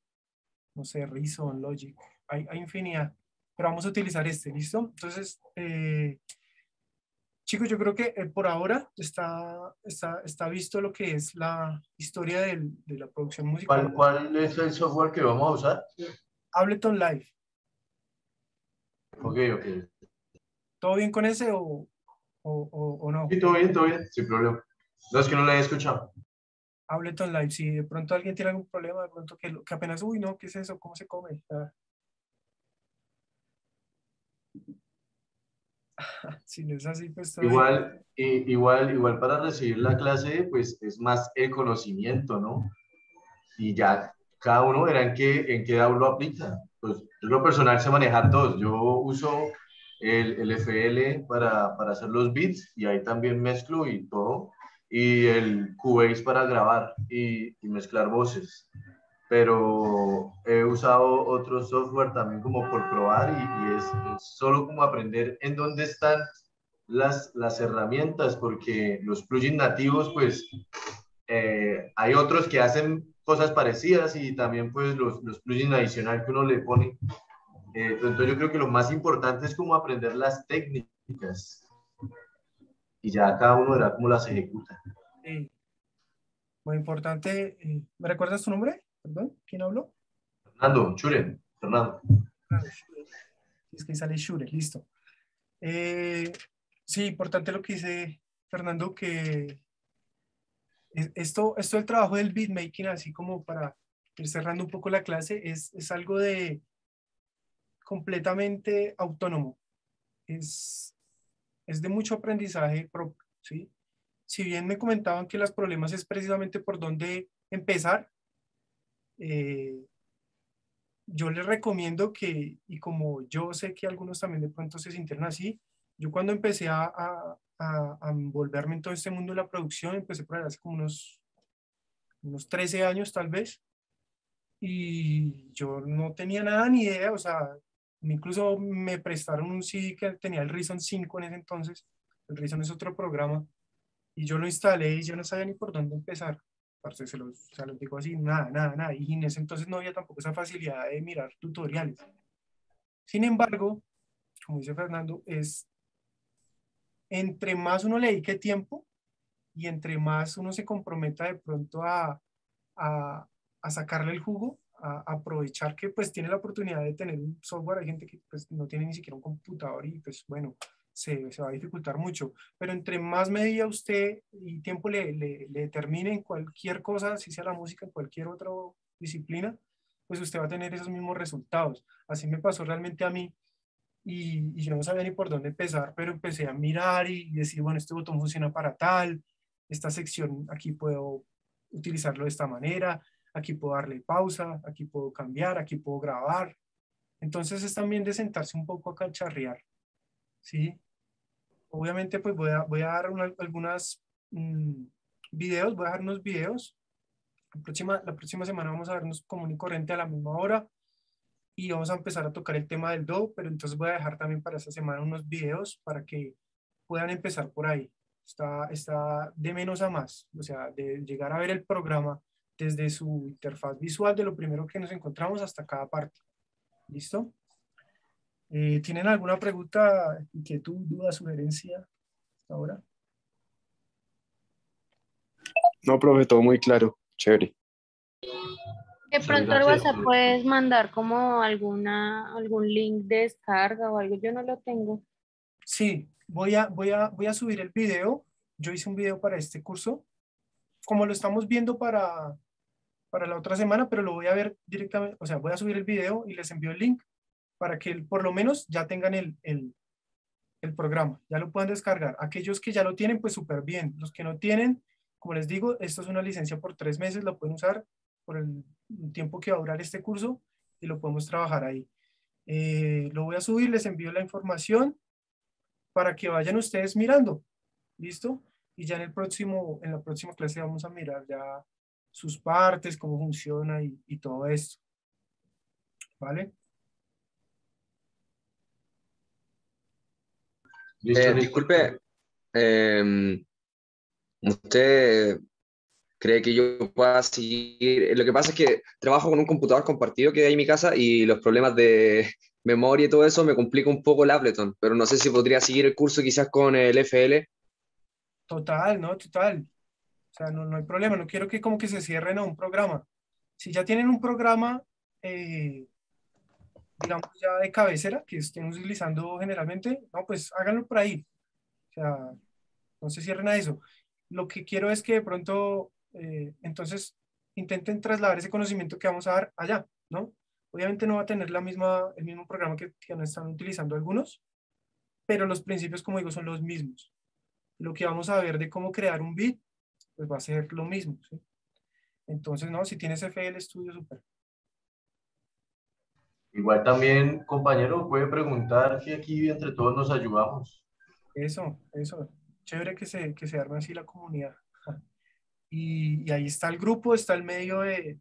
No sé, Reason, Logic, hay infinidad, pero vamos a utilizar este, ¿listo? Entonces, chicos, yo creo que por ahora está visto lo que es la historia de la producción musical. ¿Cuál es el software que vamos a usar? Ableton Live. Ok. ¿Todo bien con ese o no? Sí, todo bien, sin problema. No, es que no lo he escuchado. Ableton Live, si de pronto alguien tiene algún problema, de pronto que apenas, uy, no, ¿qué es eso? ¿Cómo se come? Si no es así, pues... Igual para recibir la clase, pues es más el conocimiento, ¿no? Y ya cada uno verá en qué aula lo aplica. Pues yo lo personal sé manejar todos. Yo uso el FL para hacer los beats, y ahí también mezclo y todo. Y el Cubase para grabar y mezclar voces. Pero he usado otro software también como por probar, y es solo como aprender en dónde están las herramientas, porque los plugins nativos, pues hay otros que hacen cosas parecidas, y también pues los plugins adicionales que uno le pone. Entonces yo creo que lo más importante es como aprender las técnicas, y ya cada uno verá cómo las ejecuta. Sí. Muy importante. ¿Me recuerdas tu nombre? ¿Perdón? ¿Quién habló? Fernando, Sure. Fernando. Es que sale Sure, listo. Sí, importante lo que dice Fernando, que esto del trabajo del beatmaking, así como para ir cerrando un poco la clase, es algo de completamente autónomo. Es de mucho aprendizaje propio, ¿sí? Si bien me comentaban que los problemas es precisamente por dónde empezar, yo les recomiendo que, y como yo sé que algunos también de pronto se sintieron así, yo cuando empecé a envolverme en todo este mundo de la producción, empecé por hace como unos 13 años tal vez, y yo no tenía nada ni idea, o sea, incluso me prestaron un CD que tenía el Reason 5 en ese entonces. El Reason es otro programa. Y yo lo instalé y yo no sabía ni por dónde empezar. Parce, se los digo así, nada. Y en ese entonces no había tampoco esa facilidad de mirar tutoriales. Sin embargo, como dice Fernando, entre más uno le dedique tiempo y entre más uno se comprometa de pronto a sacarle el jugo, a aprovechar que pues tiene la oportunidad de tener un software. Hay gente que pues no tiene ni siquiera un computador y pues bueno, se va a dificultar mucho, pero entre más medida usted y tiempo le determine en cualquier cosa, si sea la música, en cualquier otra disciplina, pues usted va a tener esos mismos resultados. Así me pasó realmente a mí, y yo no sabía ni por dónde empezar, pero empecé a mirar y decir, bueno, este botón funciona para tal, esta sección aquí puedo utilizarlo de esta manera, aquí puedo darle pausa, aquí puedo cambiar, aquí puedo grabar. Entonces es también de sentarse un poco a cacharrear, ¿sí? Obviamente pues voy a dar videos, voy a dar unos videos. La próxima semana vamos a vernos común y corriente a la misma hora, y vamos a empezar a tocar el tema del do, pero entonces voy a dejar también para esta semana unos videos para que puedan empezar por ahí. Está de menos a más, o sea, de llegar a ver el programa desde su interfaz visual, de lo primero que nos encontramos hasta cada parte. ¿Listo? ¿Tienen alguna pregunta, inquietud, duda, sugerencia hasta ahora? No, profe, todo muy claro. Chévere. De pronto al WhatsApp puedes mandar como algún link de descarga o algo. Yo no lo tengo. Sí, voy a subir el video. Yo hice un video para este curso, como lo estamos viendo para la otra semana, pero lo voy a ver directamente, o sea, voy a subir el video y les envío el link para que por lo menos ya tengan el programa, ya lo puedan descargar. Aquellos que ya lo tienen, pues súper bien. Los que no tienen, Como les digo, esto es una licencia por 3 meses, la pueden usar por el tiempo que va a durar este curso y lo podemos trabajar ahí. Lo voy a subir, les envío la información para que vayan ustedes mirando, ¿listo? Y ya en el próximo, en la próxima clase vamos a mirar ya sus partes, cómo funciona y todo esto, ¿vale? Disculpe, ¿usted cree que yo pueda seguir? Lo que pasa es que trabajo con un computador compartido que hay en mi casa y los problemas de memoria y todo eso me complica un poco el Ableton, pero no sé si podría seguir el curso quizás con el FL. Total, no, total. O sea, no hay problema, no quiero que como que se cierren a un programa. Si ya tienen un programa, digamos ya de cabecera, que estén utilizando generalmente, no, pues háganlo por ahí. O sea, no se cierren a eso. Lo que quiero es que de pronto, entonces, intenten trasladar ese conocimiento que vamos a dar allá, ¿no? Obviamente no va a tener el mismo programa que no están utilizando algunos, pero los principios, como digo, son los mismos. Lo que vamos a ver de cómo crear un beat, pues va a ser lo mismo, ¿sí? Entonces, no, si tienes FL Studio, súper. Igual también, compañero, puede preguntar si aquí entre todos nos ayudamos. Eso. Chévere que se arme así la comunidad. Y ahí está el grupo, está el medio de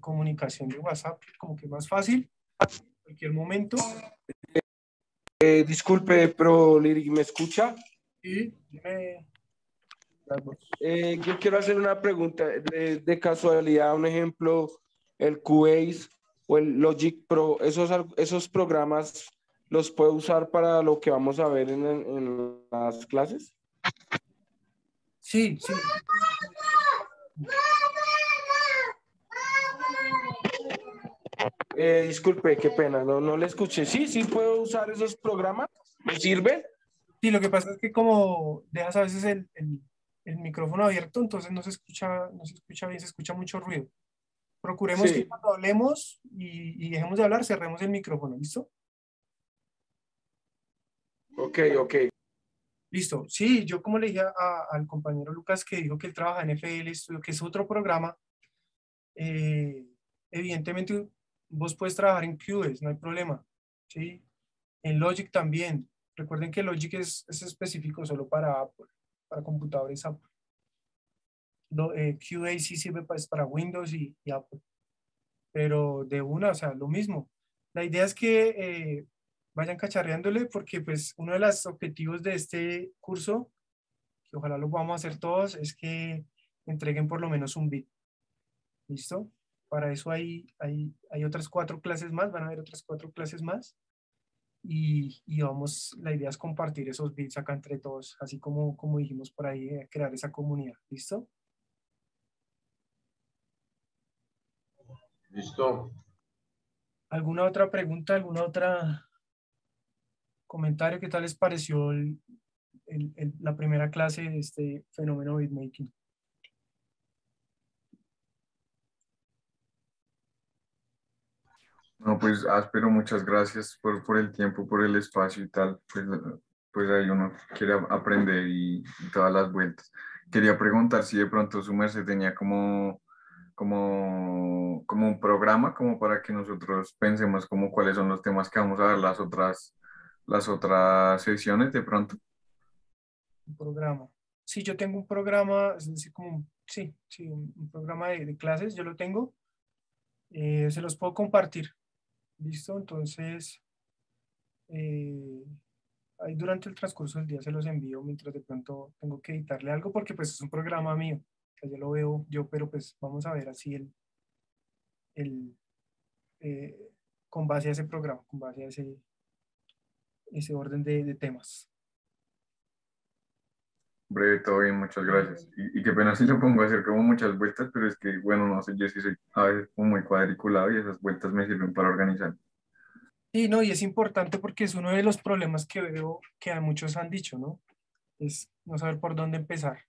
comunicación de WhatsApp, como que más fácil, en cualquier momento. Disculpe, ProLyric, ¿me escucha? Sí, dime. Yo quiero hacer una pregunta. De casualidad, un ejemplo, el Cubase o el Logic Pro, esos programas los puedo usar para lo que vamos a ver en las clases. Sí. Disculpe, qué pena, no le escuché. Sí, puedo usar esos programas. ¿Me sirven? Sí, lo que pasa es que como dejas a veces el micrófono abierto, entonces no se escucha bien, se escucha mucho ruido. Procuremos que cuando hablemos y dejemos de hablar, cerremos el micrófono, ¿listo? Ok. Listo. Sí, yo como le dije al compañero Lucas, que dijo que él trabaja en FL Studio, que es otro programa, evidentemente vos puedes trabajar en Cubase, no hay problema, ¿sí? En Logic también. Recuerden que Logic es específico solo para Apple, para computadores Apple. Cubase sí sirve para Windows y Apple. Pero de una, o sea, lo mismo. La idea es que vayan cacharreándole, porque pues uno de los objetivos de este curso, que ojalá lo vamos a hacer todos, es que entreguen por lo menos un beat. ¿Listo? Para eso hay otras 4 clases más, van a haber otras 4 clases más. Y vamos, la idea es compartir esos beats acá entre todos, así como dijimos por ahí, crear esa comunidad, ¿listo? Listo. ¿Alguna otra pregunta, alguna otra comentario? ¿Qué tal les pareció la primera clase de este fenómeno beatmaking? No, pues Áspero, muchas gracias por el tiempo, por el espacio y tal, pues ahí uno quiere aprender y todas las vueltas. Quería preguntar si de pronto su merced tenía como un programa como para que nosotros pensemos como cuáles son los temas que vamos a ver las otras sesiones de pronto. Un programa. Sí, yo tengo un programa, es decir, un programa de clases, yo lo tengo, se los puedo compartir. ¿Listo? Entonces, ahí durante el transcurso del día se los envío mientras de pronto tengo que editarle algo, porque pues es un programa mío. O sea, yo lo veo yo, pero pues vamos a ver así con base a ese programa, con base a ese orden de temas. Breve, todo bien, muchas gracias. Y qué pena si lo pongo a hacer como muchas vueltas, pero es que, bueno, no sé, yo sí soy a veces como muy cuadriculado y esas vueltas me sirven para organizar. Sí, no, y es importante porque es uno de los problemas que veo que muchos han dicho, ¿no? Es no saber por dónde empezar.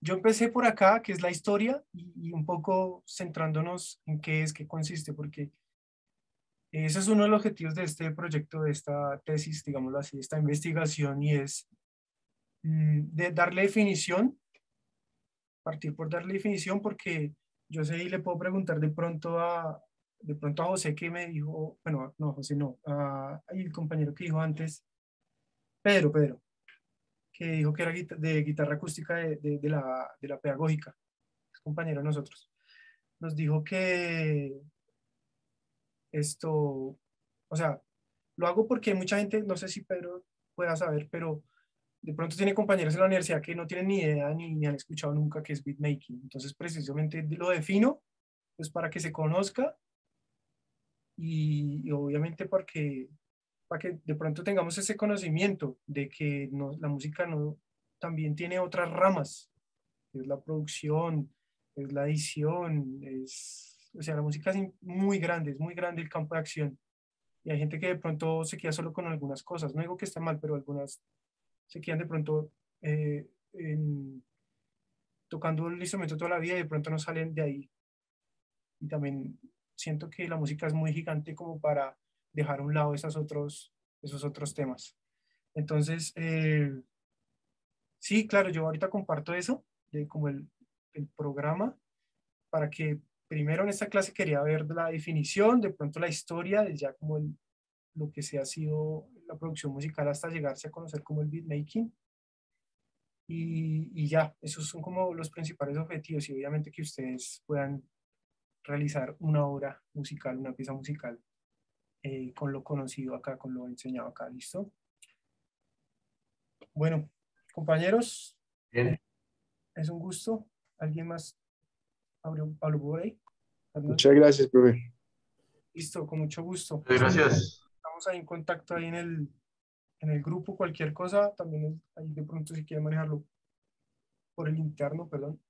Yo empecé por acá, que es la historia, y un poco centrándonos en qué consiste, porque ese es uno de los objetivos de este proyecto, de esta tesis, digámoslo así, esta investigación, y es de darle definición partir por darle definición, porque yo sé y le puedo preguntar de pronto a José, que me dijo, bueno, no, José no, el compañero que dijo antes, Pedro, que dijo que era de guitarra acústica de la pedagógica, es compañero de nosotros, nos dijo que esto, o sea, lo hago porque mucha gente, no sé si Pedro pueda saber, pero de pronto tiene compañeros en la universidad que no tienen ni idea ni han escuchado nunca qué es beatmaking, entonces precisamente lo defino pues para que se conozca y obviamente para que de pronto tengamos ese conocimiento de que la música también tiene otras ramas, es la producción, es la edición, o sea, la música es muy grande el campo de acción, y hay gente que de pronto se queda solo con algunas cosas, no digo que esté mal, pero algunas se quedan de pronto tocando el instrumento toda la vida y de pronto no salen de ahí, y también siento que la música es muy gigante como para dejar a un lado esos otros temas. Entonces, sí, claro, yo ahorita comparto eso, como el programa, para que primero en esta clase quería ver la definición, de pronto la historia, ya como lo que se ha sido la producción musical hasta llegarse a conocer como el beatmaking, y ya, esos son como los principales objetivos, y obviamente que ustedes puedan realizar una obra musical, una pieza musical, con lo conocido acá, con lo enseñado acá, ¿listo? Bueno, compañeros, bien. Es un gusto. ¿Alguien más? Pablo Borey. Muchas gracias, profe. Listo, con mucho gusto. Gracias. Estamos ahí en contacto ahí en el grupo, cualquier cosa, también ahí de pronto si quieren manejarlo por el interno, perdón.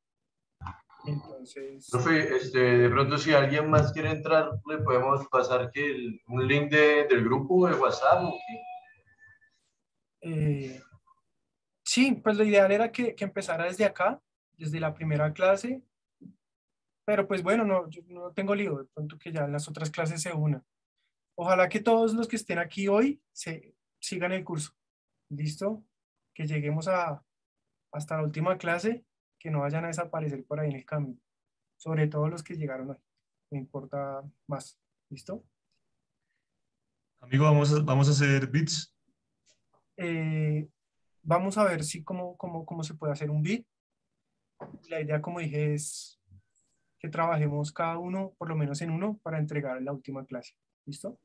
Entonces, profe, de pronto si alguien más quiere entrar, le podemos pasar un link del grupo de WhatsApp. Sí, pues lo ideal era que empezara desde acá, desde la primera clase, pero pues bueno, yo no tengo lío, de pronto que ya las otras clases se unan. Ojalá que todos los que estén aquí hoy sigan el curso, ¿listo? Que lleguemos hasta la última clase, que no vayan a desaparecer por ahí en el camino, sobre todo los que llegaron hoy, no importa más, ¿listo? Amigo, ¿vamos a hacer beats? Vamos a ver si cómo se puede hacer un beat. La idea, como dije, es que trabajemos cada uno, por lo menos en uno, para entregar en la última clase, ¿listo?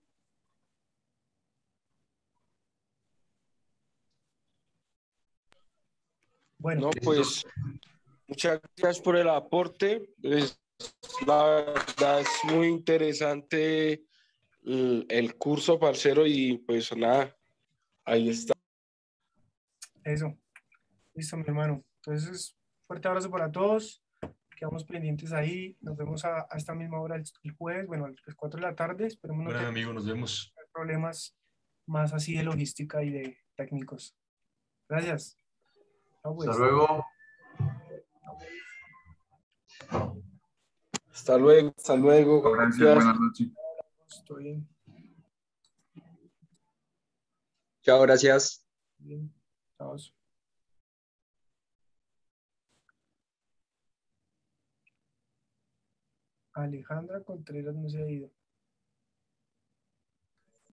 Bueno, no, pues... Muchas gracias por el aporte. La verdad es muy interesante el curso, parcero, y pues nada, ahí está. Eso. Listo, mi hermano. Entonces, fuerte abrazo para todos. Quedamos pendientes ahí. Nos vemos a esta misma hora el jueves, bueno, a las 4 de la tarde. Esperemos no tener problemas más así de logística y de técnicos. Gracias. Chao, pues. Hasta luego. Hasta luego. Gracias. Buenas noches. Estoy bien. Chao, gracias. Bien. Chao. Alejandra Contreras no se ha ido.